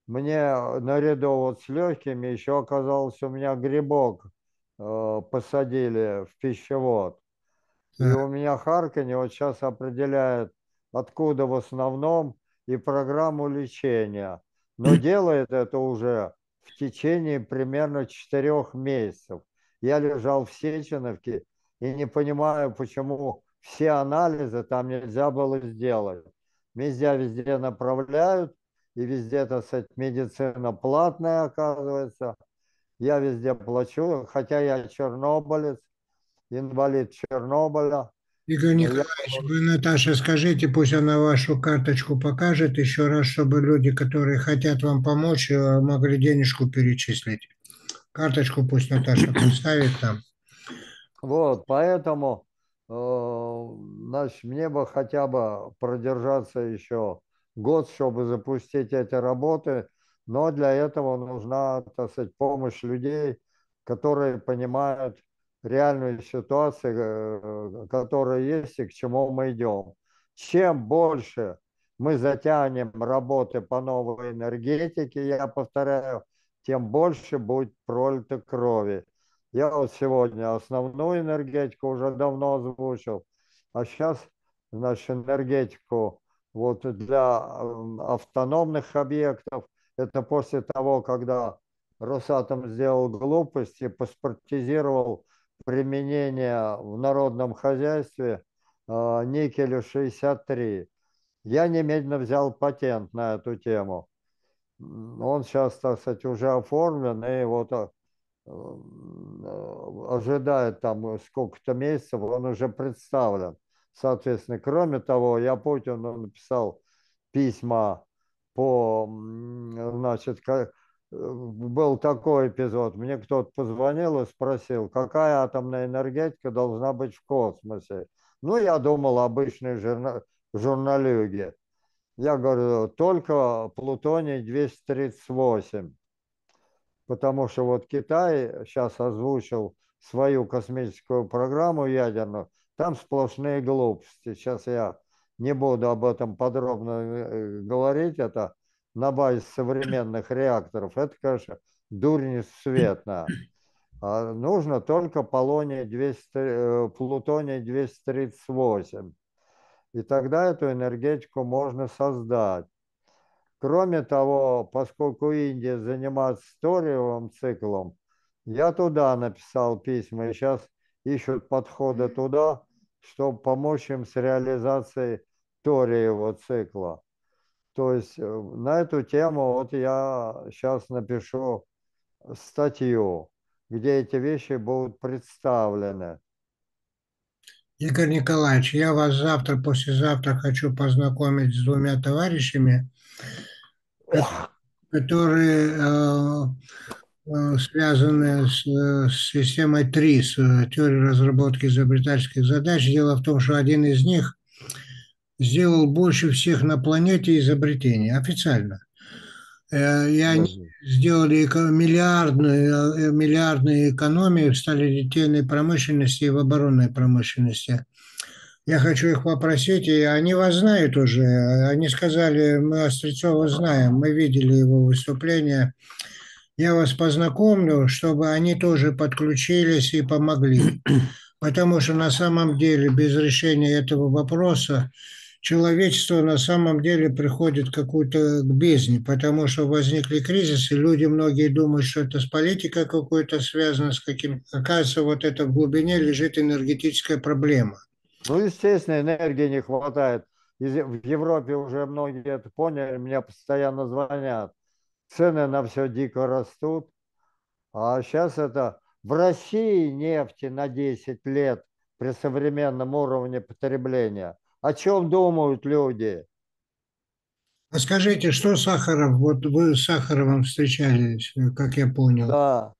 мне наряду вот с легкими еще оказалось, у меня грибок посадили в пищевод. Да. И у меня харканье вот сейчас определяет, откуда в основном, и программу лечения. Но делает это уже в течение примерно 4 месяцев. Я лежал в Сеченовке и не понимаю, почему все анализы там нельзя было сделать. Меня везде направляют, и везде, так сказать, медицина платная оказывается. Я везде плачу, хотя я чернобылец, инвалид Чернобыля. Игорь Николаевич, вы Наташе скажите, пусть она вашу карточку покажет еще раз, чтобы люди, которые хотят вам помочь, могли денежку перечислить. Карточку пусть Наташа поставит там. Вот, поэтому, значит, мне бы хотя бы продержаться еще год, чтобы запустить эти работы, но для этого нужна, так сказать, помощь людей, которые понимают реальную ситуацию, которая есть и к чему мы идем. Чем больше мы затянем работы по новой энергетике, я повторяю, тем больше будет пролито крови. Я вот сегодня основную энергетику уже давно озвучил, а сейчас, значит, энергетику вот для автономных объектов, это после того, когда Росатом сделал глупость и паспортизировал применение в народном хозяйстве никелю-63. Я немедленно взял патент на эту тему. Он сейчас, так сказать, уже оформлен, и вот ожидает там сколько-то месяцев, он уже представлен. Соответственно, кроме того, Путину написал письма по, значит, был такой эпизод. Мне кто-то позвонил и спросил, какая атомная энергетика должна быть в космосе. Ну, я думал, обычные журналюги. Я говорю, только плутоний-238. Потому что вот Китай сейчас озвучил свою космическую программу ядерную. Там сплошные глупости. Сейчас я не буду об этом подробно говорить. Это на базе современных реакторов. Это, конечно, дурь несусветная. А нужно только плутоний-238. И тогда эту энергетику можно создать. Кроме того, поскольку Индия занимается ториевым циклом, я туда написал письма, и сейчас ищут подходы туда, чтобы помочь им с реализацией ториевого цикла. То есть на эту тему вот я сейчас напишу статью, где эти вещи будут представлены. Игорь Николаевич, я вас завтра, послезавтра хочу познакомить с двумя товарищами, которые связаны с системой ТРИС, теорией разработки изобретательских задач. Дело в том, что один из них сделал больше всех на планете изобретений, официально. И они сделали миллиардные экономии в сталелитейной промышленности и в оборонной промышленности. Я хочу их попросить, и они вас знают уже. Они сказали, мы Острецова знаем, мы видели его выступление. Я вас познакомлю, чтобы они тоже подключились и помогли. Потому что на самом деле без решения этого вопроса человечество на самом деле приходит к бездне, потому что возникли кризисы, люди многие думают, что это с политикой какой-то связано, с каким... Оказывается, вот это в глубине лежит энергетическая проблема. Ну, естественно, энергии не хватает. В Европе уже многие это поняли, мне постоянно звонят. Цены на все дико растут. А сейчас это... В России нефти на 10 лет при современном уровне потребления. О чем думают люди? А скажите, что Сахаров, вот вы с Сахаровым встречались, как я понял. Да.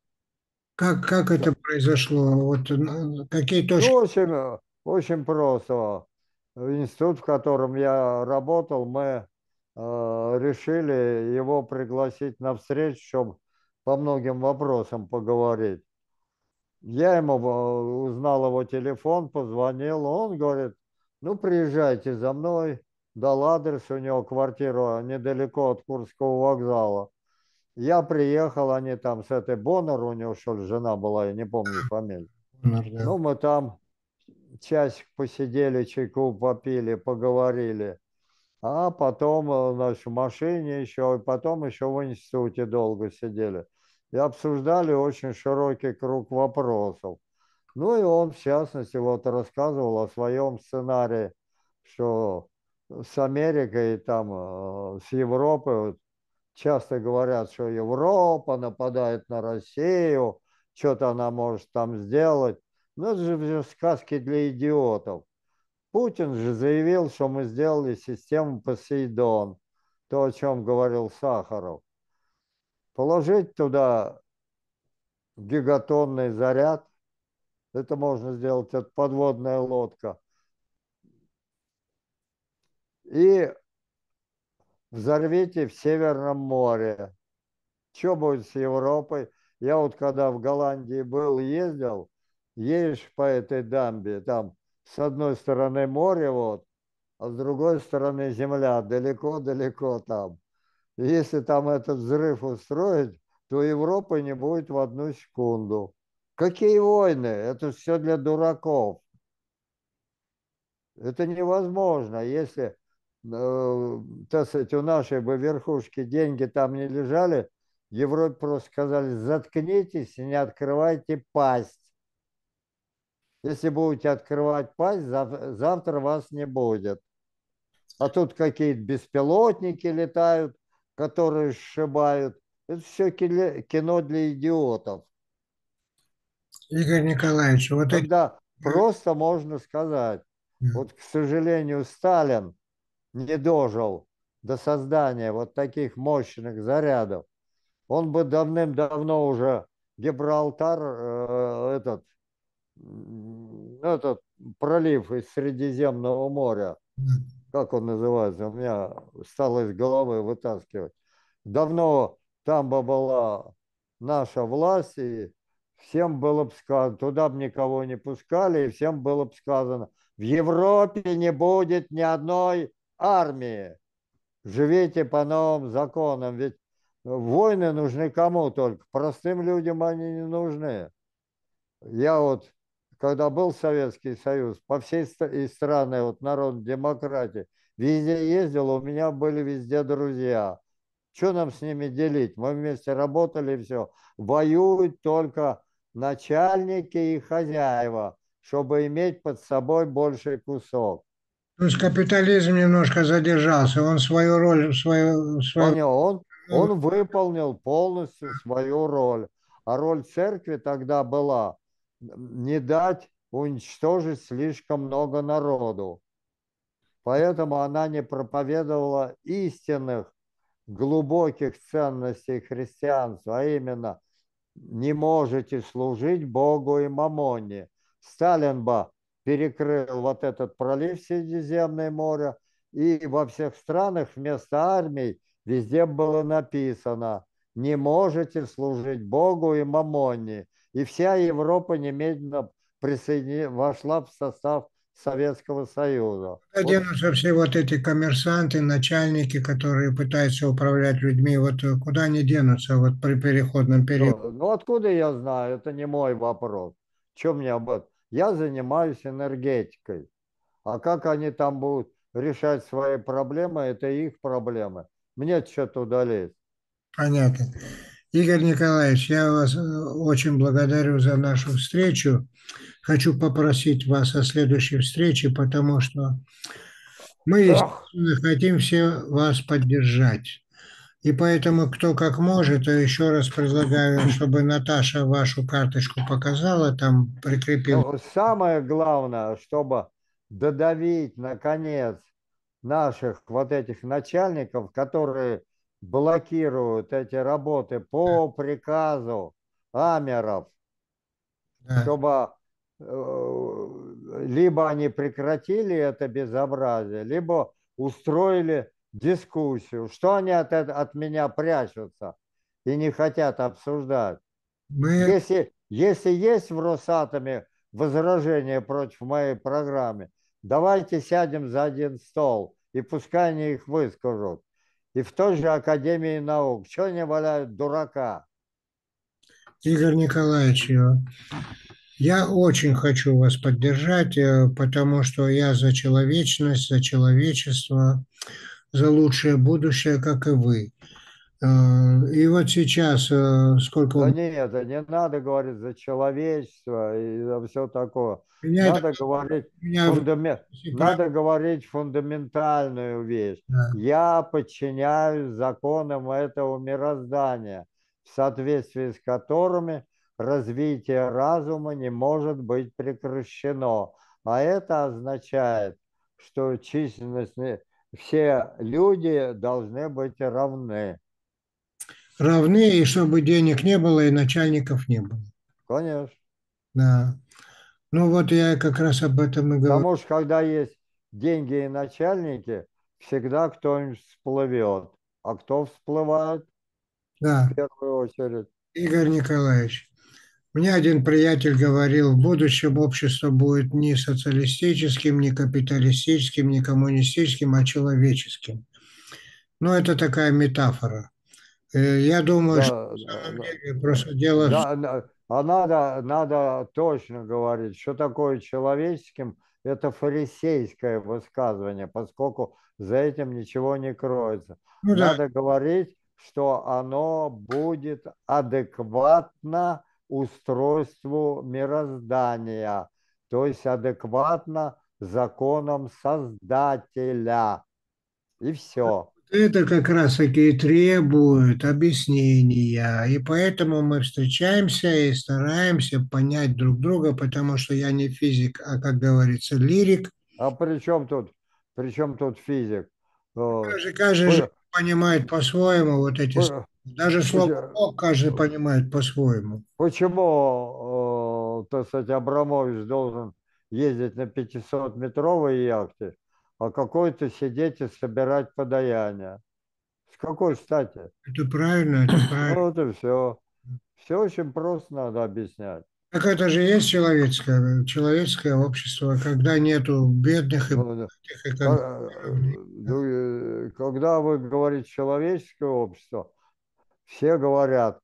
Как это произошло? Вот какие точки? Ну, очень, очень просто. Институт, в котором я работал, мы решили его пригласить на встречу, чтобы по многим вопросам поговорить. Я ему узнал его телефон, позвонил, он говорит, ну, приезжайте за мной, дал адрес, у него квартира недалеко от Курского вокзала. Я приехал, они там с этой Боннер, у него что ли жена была, я не помню фамилию. Ну, мы там часик посидели, чайку попили, поговорили. А потом, значит, в машине еще, и потом еще в институте долго сидели. И обсуждали очень широкий круг вопросов. Ну и он, в частности, вот рассказывал о своем сценарии, что с Америкой, там, с Европой, вот, часто говорят, что Европа нападает на Россию, что-то она может там сделать. Но это же все сказки для идиотов. Путин же заявил, что мы сделали систему Посейдон, то, о чем говорил Сахаров. Положить туда гигатонный заряд, это можно сделать, это подводная лодка. И взорвите в Северном море. Что будет с Европой? Я вот когда в Голландии был, ездил, едешь по этой дамбе, там с одной стороны море, вот, а с другой стороны земля, далеко-далеко там. И если там этот взрыв устроить, то Европы не будет в одну секунду. Какие войны? Это все для дураков. Это невозможно. Если, так сказать, у нашей бы верхушки деньги там не лежали, Европе просто сказали, заткнитесь и не открывайте пасть. Если будете открывать пасть, завтра вас не будет. А тут какие-то беспилотники летают, которые сшибают. Это все кино для идиотов. Игорь Николаевич, вот когда это... просто можно сказать, вот, к сожалению, Сталин не дожил до создания вот таких мощных зарядов. Он бы давным-давно уже Гибралтар, этот пролив из Средиземного моря, как он называется, у меня стало из головы вытаскивать. Давно там бы была наша власть, и всем было бы сказано, туда бы никого не пускали, и всем было бы сказано, в Европе не будет ни одной армии. Живите по новым законам, ведь войны нужны кому только, простым людям они не нужны. Я вот, когда был Советский Союз, по всей стране, вот народной демократии, везде ездил, у меня были везде друзья. Что нам с ними делить? Мы вместе работали, все. Воюют только начальники и хозяева, чтобы иметь под собой больший кусок. То есть капитализм немножко задержался, он свою роль... Он выполнил полностью свою роль. А роль церкви тогда была не дать уничтожить слишком много народу. Поэтому она не проповедовала истинных, глубоких ценностей христианства, а именно не можете служить Богу и мамоне. Сталин бы перекрыл вот этот пролив Средиземное море, и во всех странах вместо армий везде было написано: не можете служить Богу и мамоне. И вся Европа немедленно вошла в состав Советского Союза. Оденутся все вот эти коммерсанты, начальники, которые пытаются управлять людьми, вот куда они денутся вот при переходном периоде? Ну откуда я знаю, это не мой вопрос. Что мне об этом? Я занимаюсь энергетикой. А как они там будут решать свои проблемы, это их проблемы. Мне что-то удалить. Понятно. Игорь Николаевич, я вас очень благодарю за нашу встречу. Хочу попросить вас о следующей встрече, потому что мы, естественно, хотим все вас поддержать. И поэтому, кто как может, еще раз предлагаю, чтобы Наташа вашу карточку показала, там прикрепила. Самое главное, чтобы додавить, наконец, наших вот этих начальников, которые блокируют эти работы по приказу амеров, чтобы либо они прекратили это безобразие, либо устроили дискуссию. Что они от меня прячутся и не хотят обсуждать? Если есть в Росатоме возражения против моей программы, давайте сядем за один стол, и пускай они их выскажут. И в той же Академии наук. Чего они валяют дурака? Игорь Николаевич, я очень хочу вас поддержать, потому что я за человечность, за человечество, за лучшее будущее, как и вы. И вот сейчас сколько... Да нет, не надо говорить за человечество и за все такое. Надо говорить фундаментальную вещь. Да. Я подчиняюсь законам этого мироздания, в соответствии с которыми развитие разума не может быть прекращено. А это означает, что численность, все люди должны быть равны. Равны, и чтобы денег не было, и начальников не было. Конечно. Да. Ну вот я как раз об этом и говорю. Потому что когда есть деньги и начальники, всегда кто-нибудь всплывет. А кто всплывает? Да. В первую очередь. Игорь Николаевич, мне один приятель говорил, в будущем общество будет не социалистическим, не капиталистическим, не коммунистическим, а человеческим. Но это такая метафора. Я думаю, надо точно говорить, что такое человеческим, это фарисейское высказывание, поскольку за этим ничего не кроется. Ну, надо говорить, что оно будет адекватно устройству мироздания, то есть адекватно законам Создателя. И все. это как раз-таки требует объяснения, и поэтому мы встречаемся и стараемся понять друг друга, потому что я не физик, а, как говорится, лирик. А при чем тут физик? Каждый же понимает по-своему вот эти слова. Даже слово каждый понимает по-своему. Почему, так сказать, Абрамович должен ездить на 500-метровой яхте, а какой-то сидеть и собирать подаяния? С какой стати? Это правильно, это правильно. Вот и все. Все очень просто надо объяснять. Так это же есть человеческое общество, когда нету бедных и богатых. Когда вы говорите человеческое общество, все говорят,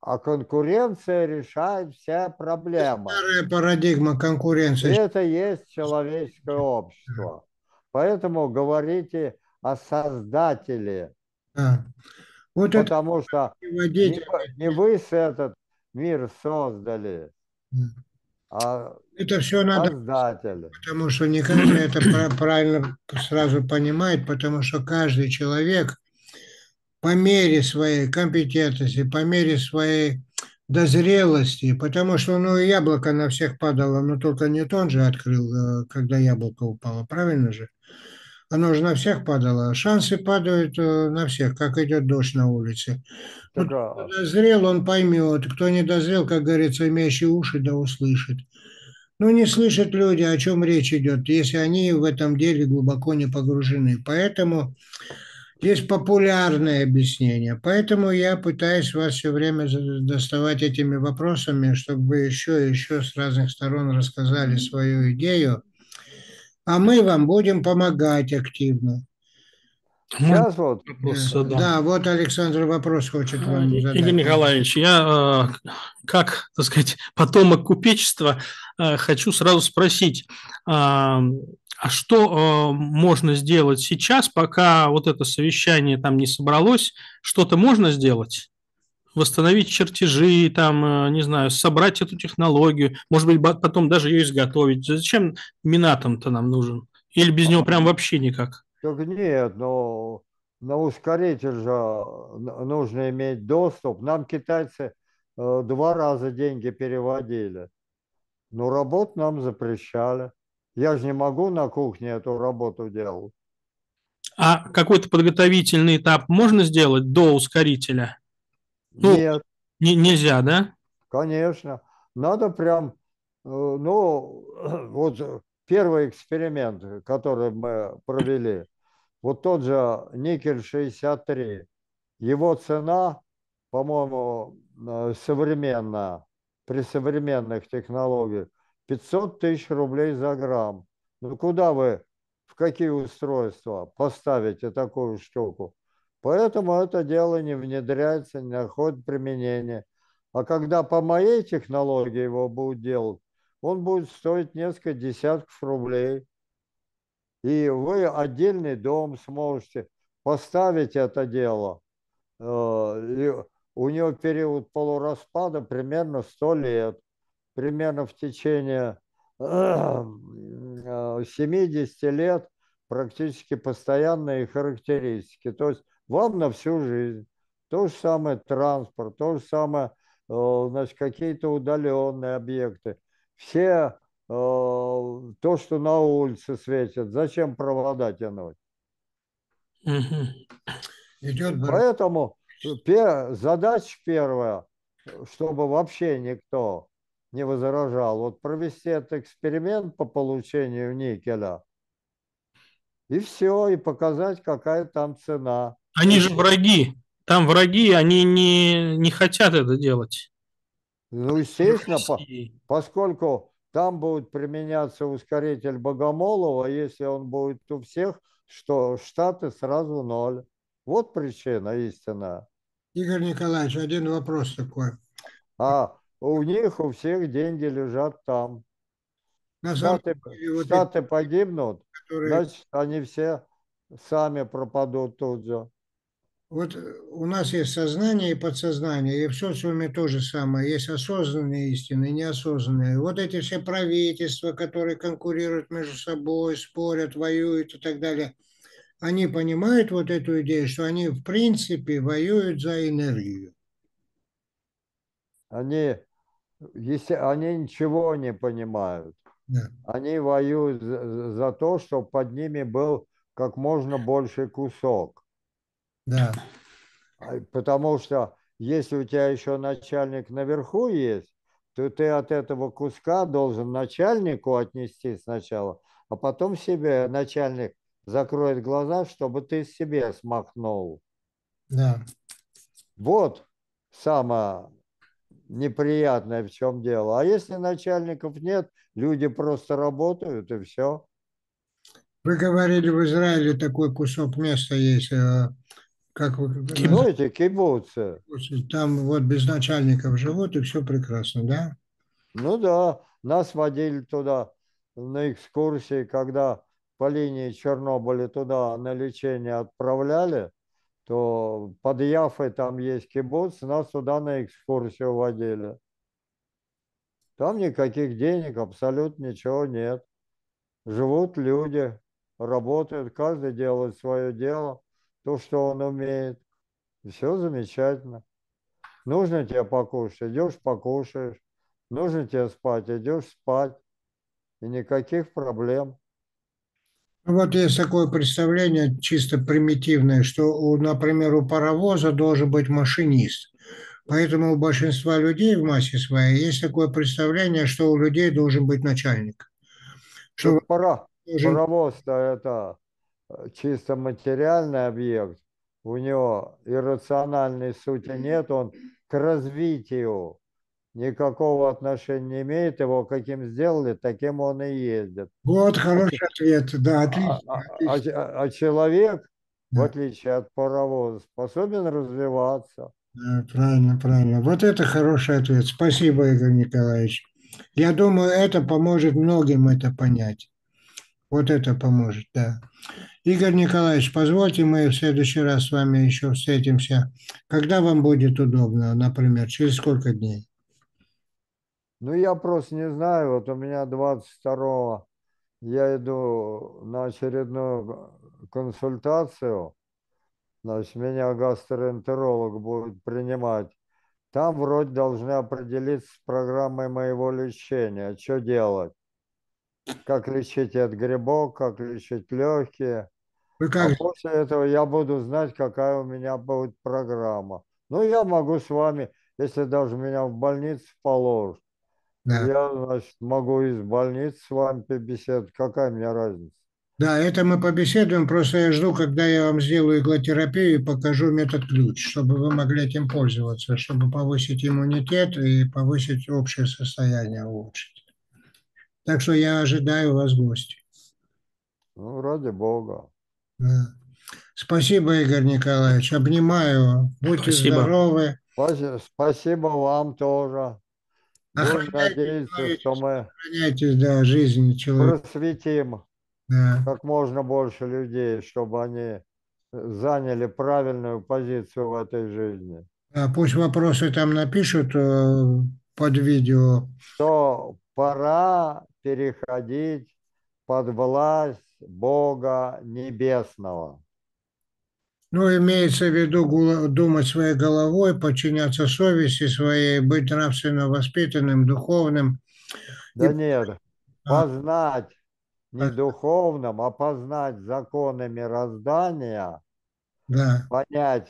а конкуренция решает все проблемы. Старая парадигма конкуренции. Это есть человеческое общество. Поэтому говорите о создателе. Да. Вот потому что не вы этот мир создали, а это все надо создатель. Потому что не каждый это правильно сразу понимает, потому что каждый человек по мере своей компетентности, по мере своей дозрелости, потому что яблоко на всех падало, но только не он же открыл, когда яблоко упало, правильно же? Оно же на всех падало. Шансы падают на всех, как идет дождь на улице. Да. Кто дозрел, он поймет. Кто не дозрел, как говорится, имеющий уши, да услышит. Но не слышат люди, о чем речь идет, если они в этом деле глубоко не погружены. Поэтому есть популярное объяснение. Поэтому я пытаюсь вас все время доставать этими вопросами, чтобы вы еще с разных сторон рассказали свою идею. А мы вам будем помогать активно. Сейчас вот вопрос, да, вот Александр вопрос хочет вам задать. Игорь Николаевич, я как, так сказать, потомок купечества хочу сразу спросить, а что можно сделать сейчас, пока вот это совещание там не собралось? Что-то можно сделать? Восстановить чертежи, там, не знаю, собрать эту технологию, может быть, потом даже ее изготовить. Зачем Минатом-то нам нужен? Или без него прям вообще никак? Так нет, но на ускоритель же нужно иметь доступ. Нам китайцы 2 раза деньги переводили, но работу нам запрещали. Я же не могу на кухне эту работу делать. А какой-то подготовительный этап можно сделать до ускорителя? Нет. Нельзя, да? Конечно. Надо прям, вот первый эксперимент, который мы провели, вот тот же никель-63, его цена, по-моему, современная, при современных технологиях, 500 тысяч рублей за грамм. Ну куда вы, в какие устройства поставите такую штуку? Поэтому это дело не внедряется, не находит применения. А когда по моей технологии его будут делать, он будет стоить несколько десятков рублей. И вы отдельный дом сможете поставить это дело. И у него период полураспада примерно 100 лет. Примерно в течение 70 лет практически постоянные характеристики. То есть вам на всю жизнь. То же самое транспорт, то же самое, значит, какие-то удаленные объекты. Все то, что на улице светит, зачем провода тянуть? Поэтому задача первая, чтобы вообще никто не возражал, вот провести этот эксперимент по получению никеля. И все, и показать, какая там цена. Они же враги. Там враги, они не хотят это делать. Ну, естественно, поскольку там будет применяться ускоритель Богомолова, если он будет у всех, что штаты сразу 0. Вот причина истинная. Игорь Николаевич, один вопрос такой. А у них, у всех деньги лежат там. Штаты погибнут, значит, они все сами пропадут тут же. Вот у нас есть сознание и подсознание, и в социуме то же самое. Есть осознанные истины, неосознанные. Вот эти все правительства, которые конкурируют между собой, спорят, воюют и так далее. они понимают вот эту идею, что они в принципе воюют за энергию. Если они ничего не понимают. Да. Они воюют за то, чтобы под ними был как можно больший кусок. Да. Потому что если у тебя еще начальник наверху есть, то ты от этого куска должен начальнику отнести сначала, а потом себе начальник закроет глаза, чтобы ты себе смахнул. Да. Вот самое неприятное в чем дело. А если начальников нет, люди просто работают и все. Вы говорили, в Израиле такой кусок места есть, как вы называете, кибуцы. Там вот без начальников живут и все прекрасно, да? Ну да, нас водили туда на экскурсии, когда по линии Чернобыля туда на лечение отправляли, то под Яфой там есть кибуц, нас туда на экскурсию водили. Там никаких денег, абсолютно ничего нет. Живут люди, работают, каждый делает свое дело, то, что он умеет. И все замечательно. Нужно тебе покушать, идешь покушаешь. Нужно тебе спать, идешь спать. И никаких проблем. Вот есть такое представление, чисто примитивное, что, например, у паровоза должен быть машинист. Поэтому у большинства людей в массе своей есть такое представление, что у людей должен быть начальник. Что паровоз-то это чисто материальный объект. У него иррациональной сути нет. Он к развитию никакого отношения не имеет, его каким сделали, таким он и ездит. Вот хороший ответ, да, отлично. А человек, да, в отличие от паровоза, способен развиваться. Да, правильно, правильно. Вот это хороший ответ. Спасибо, Игорь Николаевич. Я думаю, это поможет многим это понять. Вот это поможет, да. Игорь Николаевич, позвольте, мы в следующий раз с вами еще встретимся. Когда вам будет удобно, например, через сколько дней? Ну, я просто не знаю, вот у меня 22-го я иду на очередную консультацию, значит, меня гастроэнтеролог будет принимать. Там вроде должны определиться с программой моего лечения, что делать, как лечить этот грибок, как лечить легкие. А после этого я буду знать, какая у меня будет программа. Ну, я могу с вами, если даже меня в больницу положат, да, я, значит, могу из больницы с вами побеседовать. Какая мне разница? Да, это мы побеседуем. Просто я жду, когда я вам сделаю иглотерапию и покажу метод-ключ, чтобы вы могли этим пользоваться, чтобы повысить иммунитет и повысить общее состояние, улучшить. Так что я ожидаю вас в гости. Ну, ради Бога. Да. Спасибо, Игорь Николаевич. Обнимаю. Будьте здоровы. Спасибо вам тоже. Надеяться, что мы да, жизнь человека просветим, да, как можно больше людей, чтобы они заняли правильную позицию в этой жизни. Да, пусть вопросы там напишут под видео. Что пора переходить под власть Бога Небесного. Ну, имеется в виду думать своей головой, подчиняться совести своей, быть нравственно воспитанным, духовным. Да нет, познать не духовным, а познать законы мироздания, да, понять,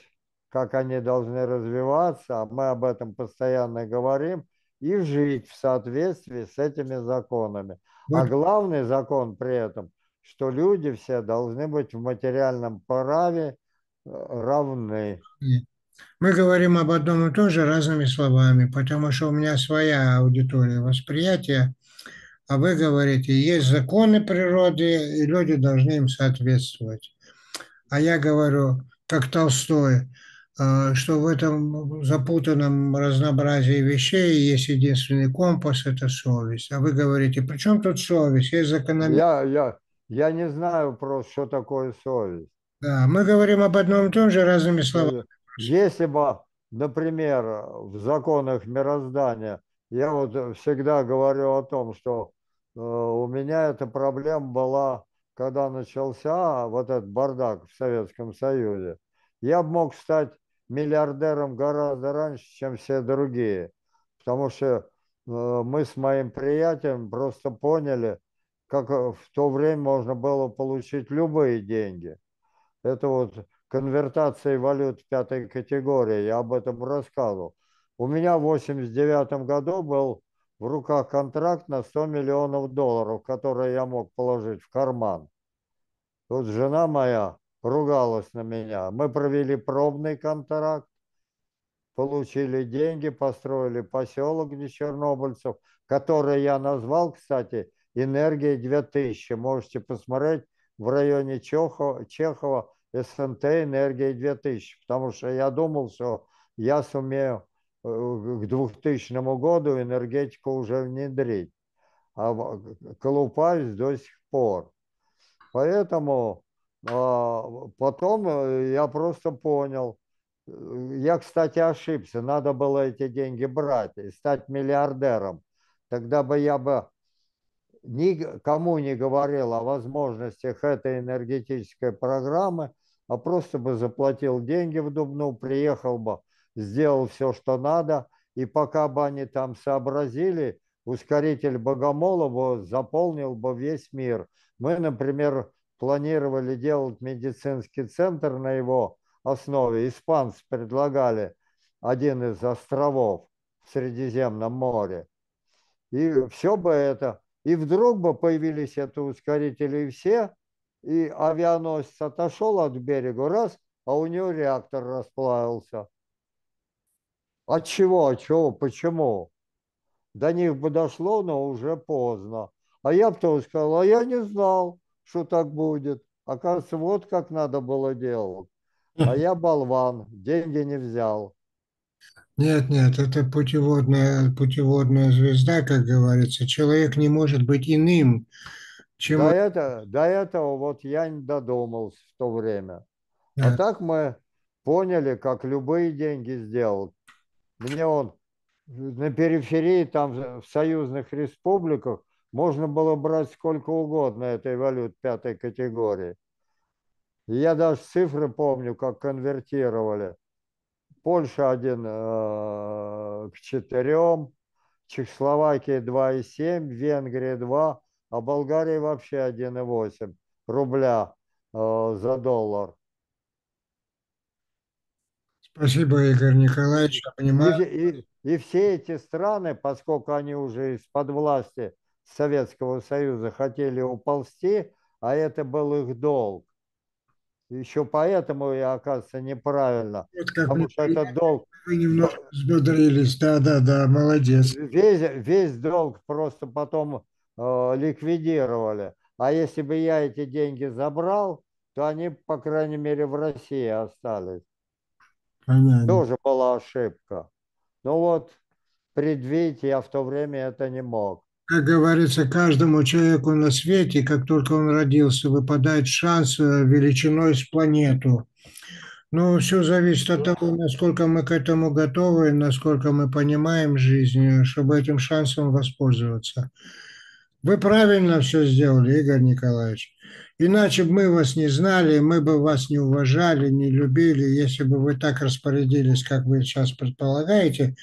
как они должны развиваться, мы об этом постоянно говорим, и жить в соответствии с этими законами. Вот. А главный закон при этом, что люди все должны быть в материальном праве равны. Мы говорим об одном и том же разными словами, потому что у меня своя аудитория восприятия, а вы говорите, есть законы природы, и люди должны им соответствовать. А я говорю, как Толстой, что в этом запутанном разнообразии вещей есть единственный компас – это совесть. А вы говорите, при чем тут совесть? Есть закономерность. Я не знаю просто, что такое совесть. Да, мы говорим об одном и том же разными словами. Если бы, например, в законах мироздания, я вот всегда говорю о том, что у меня эта проблема была, когда начался вот этот бардак в Советском Союзе, я мог стать миллиардером гораздо раньше, чем все другие. Потому что мы с моим приятелем просто поняли, как в то время можно было получить любые деньги. Это вот конвертация валют пятой категории, я об этом рассказывал. У меня в 1989 году был в руках контракт на $100 миллионов, которые я мог положить в карман. Тут жена моя ругалась на меня. Мы провели пробный контракт, получили деньги, построили поселок для чернобыльцев, который я назвал, кстати, «Энергия 2000». Можете посмотреть в районе Чехова СНТ «Энергия 2000», потому что я думал, что я сумею к 2000 году энергетику уже внедрить, а колупаюсь до сих пор. Поэтому потом я просто понял, я, кстати, ошибся, надо было эти деньги брать и стать миллиардером. Тогда бы я бы никому не говорил о возможностях этой энергетической программы, а просто бы заплатил деньги в Дубну, приехал бы, сделал все, что надо, и пока бы они там сообразили, ускоритель Богомолова заполнил бы весь мир. Мы, например, планировали делать медицинский центр на его основе. Испанцы предлагали один из островов в Средиземном море. И все бы это... И вдруг бы появились эти ускорители и все, и авианосец отошел от берега, раз, а у него реактор расплавился. От чего? От чего? Почему? До них бы дошло, но уже поздно. А я бы тоже сказал, а я не знал, что так будет. Оказывается, вот как надо было делать. А я болван, деньги не взял. Нет, нет, это путеводная звезда, как говорится. Человек не может быть иным, чем... До этого вот я не додумался в то время. Да. А так мы поняли, как любые деньги сделать. Мне он на периферии, там в союзных республиках, можно было брать сколько угодно этой валют пятой категории. Я даже цифры помню, как конвертировали. Польша 1 к 4, Чехословакия 2,7, Венгрия 2, а Болгария вообще 1,8 рубля за $1. Спасибо, Игорь Николаевич, я понимаю. И все эти страны, поскольку они уже из-под власти Советского Союза хотели уползти, а это был их долг. Еще поэтому я, оказывается, неправильно. Вот как потому что этот долг... Вы немножко взбодрились, да, молодец. Весь долг просто потом ликвидировали. А если бы я эти деньги забрал, то они, по крайней мере, в России остались. Понятно. Тоже была ошибка. Ну вот, предвидеть я в то время это не мог. Как говорится, каждому человеку на свете, как только он родился, выпадает шанс величиной с планету. Но все зависит от того, насколько мы к этому готовы, насколько мы понимаем жизнь, чтобы этим шансом воспользоваться. Вы правильно все сделали, Игорь Николаевич. Иначе бы мы вас не знали, мы бы вас не уважали, не любили, если бы вы так распорядились, как вы сейчас предполагаете.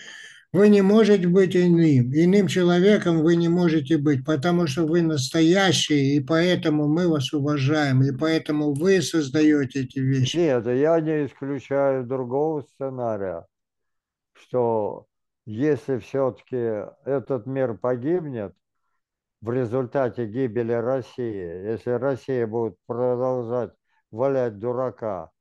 Вы не можете быть иным. Иным человеком вы не можете быть, потому что вы настоящие, и поэтому мы вас уважаем, и поэтому вы создаете эти вещи. Нет, я не исключаю другого сценария, что если все-таки этот мир погибнет в результате гибели России, если Россия будет продолжать валять дурака,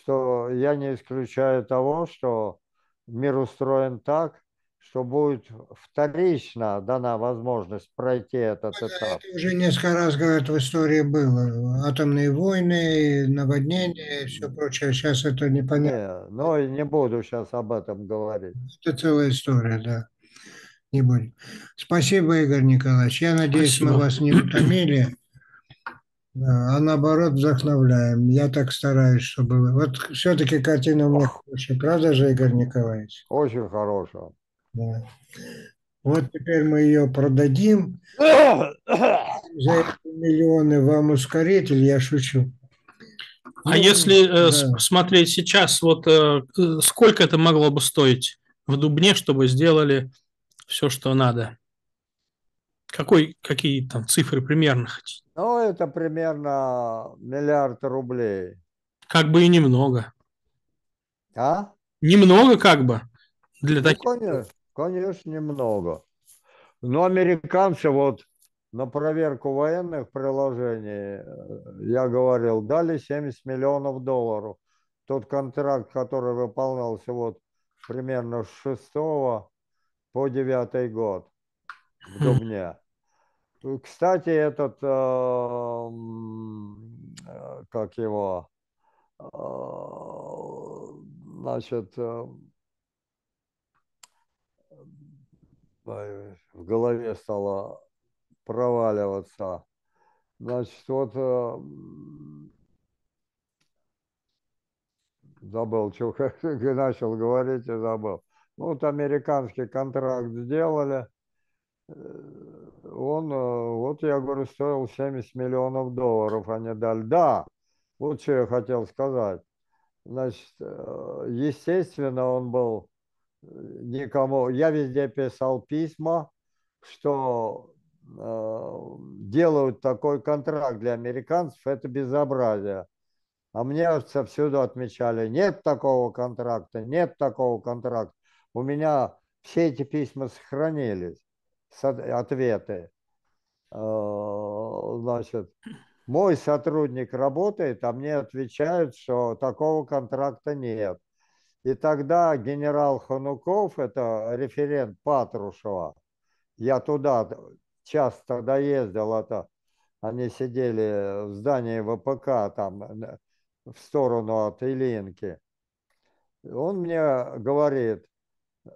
что я не исключаю того, что мир устроен так, что будет вторично дана возможность пройти этот этап. Это уже несколько раз, говорят, в истории было. Атомные войны, наводнения и все прочее. Сейчас это непонятно. Но не буду сейчас об этом говорить. Это целая история, да. Не будем. Спасибо, Игорь Николаевич. Я надеюсь, мы вас не утомили, а наоборот вдохновляем. Я так стараюсь, чтобы... Вот все-таки картина у меня хорошая. Правда же, Игорь Николаевич? Очень хорошая. Да. Вот теперь мы ее продадим. за эти миллионы вам ускоритель, я шучу. А если смотреть сейчас, вот сколько это могло бы стоить в Дубне, чтобы сделали все, что надо? Какие там цифры примерно хотите? Ну, это примерно 1 миллиард рублей. Как бы и немного. А? Немного как бы. Для таких... Конечно, немного. Но американцы вот на проверку военных приложений, я говорил, дали $70 миллионов. Тот контракт, который выполнялся вот примерно с 6 по 9 год в Дубне. Кстати, этот, как его, значит, в голове стало проваливаться. Значит, вот забыл, что начал говорить и забыл. Ну, вот американский контракт сделали. Он, вот я говорю, стоил $70 миллионов, они дали. Да, вот что я хотел сказать. Значит, естественно, он был никому. Я везде писал письма, что делают такой контракт для американцев, это безобразие. А мне всюду отмечали, нет такого контракта, нет такого контракта. У меня все эти письма сохранились, ответы. Значит, мой сотрудник работает, а мне отвечают, что такого контракта нет. И тогда генерал Хануков, это референт Патрушева, я туда часто доездил, это они сидели в здании ВПК, там в сторону от Ильинки. Он мне говорит,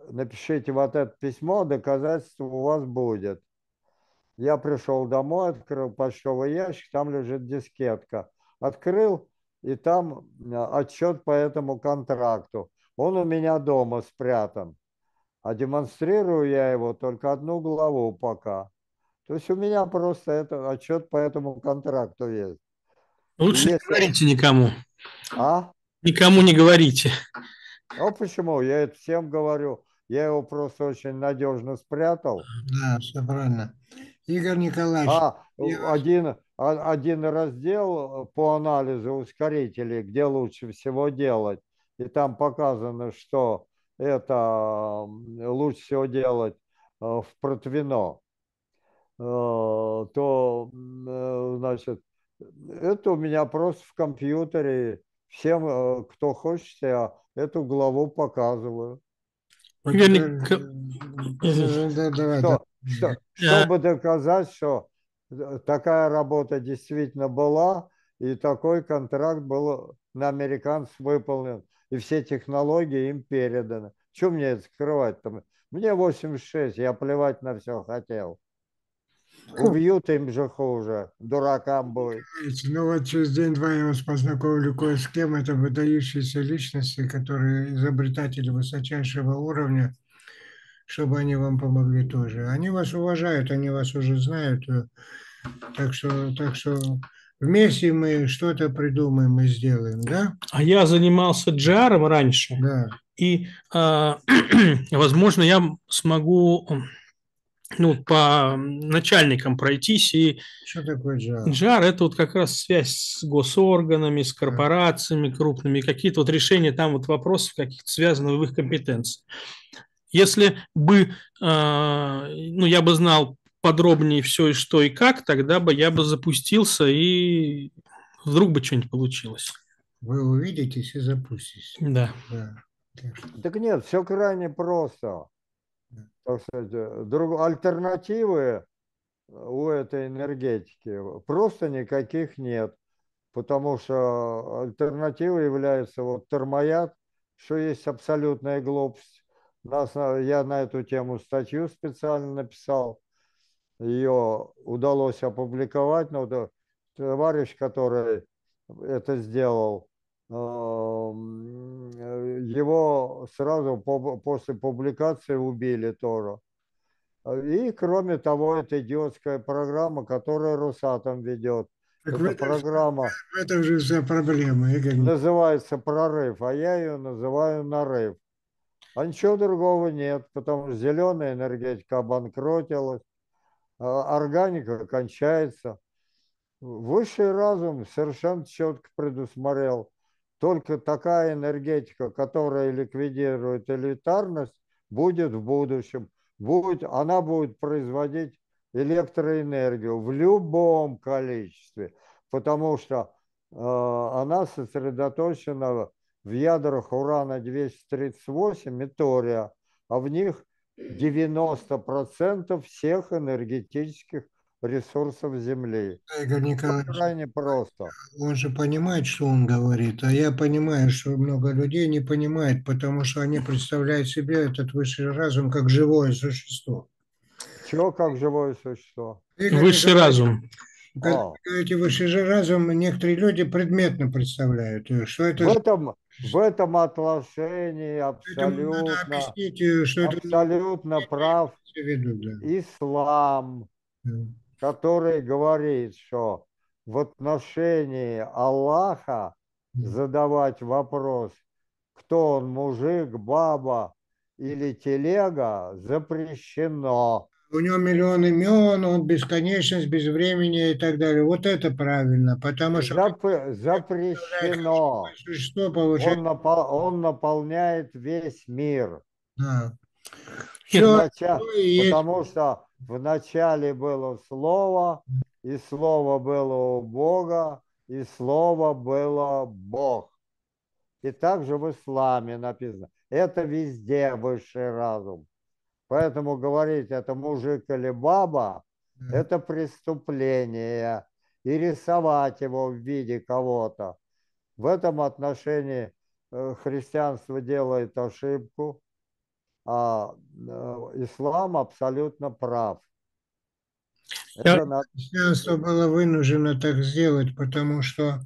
напишите вот это письмо, доказательство у вас будет. Я пришел домой, открыл почтовый ящик, там лежит дискетка. Открыл, и там отчет по этому контракту. Он у меня дома спрятан. А демонстрирую я его только одну главу пока. То есть у меня просто это, отчет по этому контракту есть. Лучше не говорите никому. А? Никому не говорите. Ну почему? Я это всем говорю. Я его просто очень надежно спрятал. Да, все правильно. Игорь Николаевич. Один раздел по анализу ускорителей, где лучше всего делать. И там показано, что это лучше всего делать в Протвино. То, значит, это у меня просто в компьютере. Всем, кто хочет, я эту главу показываю. Чтобы доказать, что такая работа действительно была, и такой контракт был на американцев выполнен, и все технологии им переданы. Чего мне это скрывать-то? Мне 86, я плевать на все хотел. Убьют, им же хуже, дуракам будет. Ну вот через день-два я вас познакомлю кое с кем. Это выдающиеся личности, которые изобретатели высочайшего уровня, чтобы они вам помогли тоже. Они вас уважают, они вас уже знают. Так что вместе мы что-то придумаем и сделаем, да? А я занимался джаром раньше. Да. И, возможно, я смогу... Ну, по начальникам пройтись. И что такое джар? Джар – это вот как раз связь с госорганами, с корпорациями крупными, какие-то вот решения там вот вопросов, каких-то связанных в их компетенции. Если бы, ну, я бы знал подробнее все и что и как, тогда бы я бы запустился и вдруг бы что-нибудь получилось. Вы увидитесь и запуститесь. Да. Так нет, все крайне просто. Так сказать, альтернативы у этой энергетики просто никаких нет, потому что альтернативой является вот термояд, что есть абсолютная глупость. Я на эту тему статью специально написал, ее удалось опубликовать, но товарищ, который это сделал, его сразу после публикации убили тоже. И, кроме того, это идиотская программа, которую Росатом ведет. Эта программа это же вся проблема, Игорь. Называется прорыв, а я ее называю нарыв. А ничего другого нет, потому что зеленая энергетика обанкротилась, органика кончается. Высший разум совершенно четко предусмотрел. Только такая энергетика, которая ликвидирует элитарность, будет в будущем. Она будет производить электроэнергию в любом количестве, потому что она сосредоточена в ядрах урана-238 и тория, а в них 90% всех энергетических ресурсов Земли. Игорь Николаевич, крайне просто. Он же понимает, что он говорит, а я понимаю, что много людей не понимает, потому что они представляют себе этот высший разум как живое существо. Чего как живое существо? Высший разум. Когда вы говорите высший разум, некоторые люди предметно представляют, что это... В этом отношении абсолютно, объяснить, что абсолютно это... прав ислам, который говорит, что в отношении Аллаха задавать вопрос, кто он, мужик, баба или телега, запрещено. У него миллион имен, он бесконечность, без времени и так далее. Вот это правильно, потому что... Запрещено. Он наполняет весь мир. Да. Потому что вначале было слово, и слово было у Бога, и слово было Бог. И также в исламе написано. Это везде высший разум. Поэтому говорить, это мужик или баба, это преступление. И рисовать его в виде кого-то. В этом отношении христианство делает ошибку, а ислам абсолютно прав. Христианство было вынуждено так сделать, потому что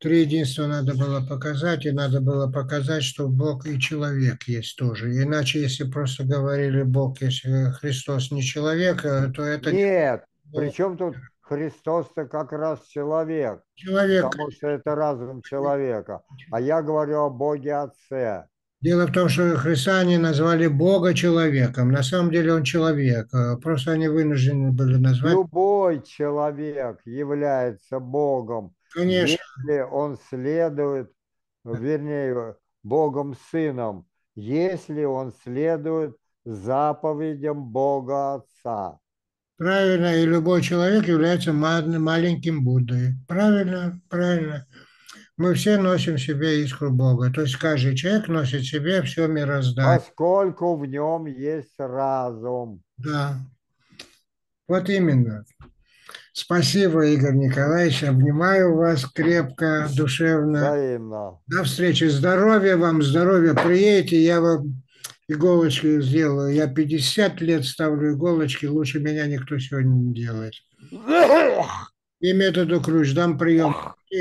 три единства надо было показать, и надо было показать, что Бог и человек есть тоже. Иначе, если просто говорили Бог, если Христос не человек, то это... Нет, причем тут Христос-то как раз человек, потому что это разум человека. А я говорю о Боге Отце. Дело в том, что христиане назвали Бога человеком. На самом деле он человек. Просто они вынуждены были назвать... Любой человек является Богом. Конечно. Если он следует, вернее, Богом Сыном, если он следует заповедям Бога Отца. Правильно, и любой человек является маленьким Буддой. Правильно, правильно. Мы все носим в себе искру Бога. То есть каждый человек носит в себе все мироздание. Поскольку в нем есть разум. Да, вот именно. Спасибо, Игорь Николаевич. Обнимаю вас крепко, душевно. Взаимно. До встречи. Здоровья вам, здоровья. Приедете, я вам иголочки сделаю. Я 50 лет ставлю иголочки, лучше меня никто сегодня не делает. И методу ключ. Дам прием,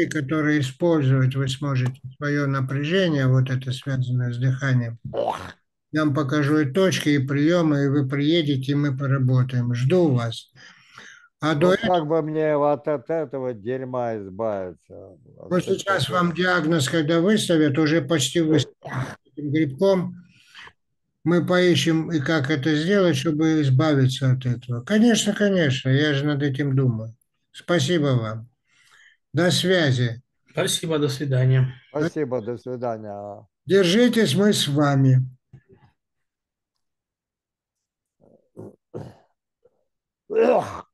которые использовать вы сможете свое напряжение, вот это связанное с дыханием. Я вам покажу и точки, и приемы, и вы приедете, и мы поработаем. Жду вас. А ну, до этого... Как бы мне вот от этого дерьма избавиться? Вот сейчас вам диагноз, когда выставят, уже почти выставлен грибком. Мы поищем, и как это сделать, чтобы избавиться от этого. Конечно, конечно, я же над этим думаю. Спасибо вам. До связи. Спасибо, до свидания. Спасибо, до свидания. Держитесь, мы с вами. Эх.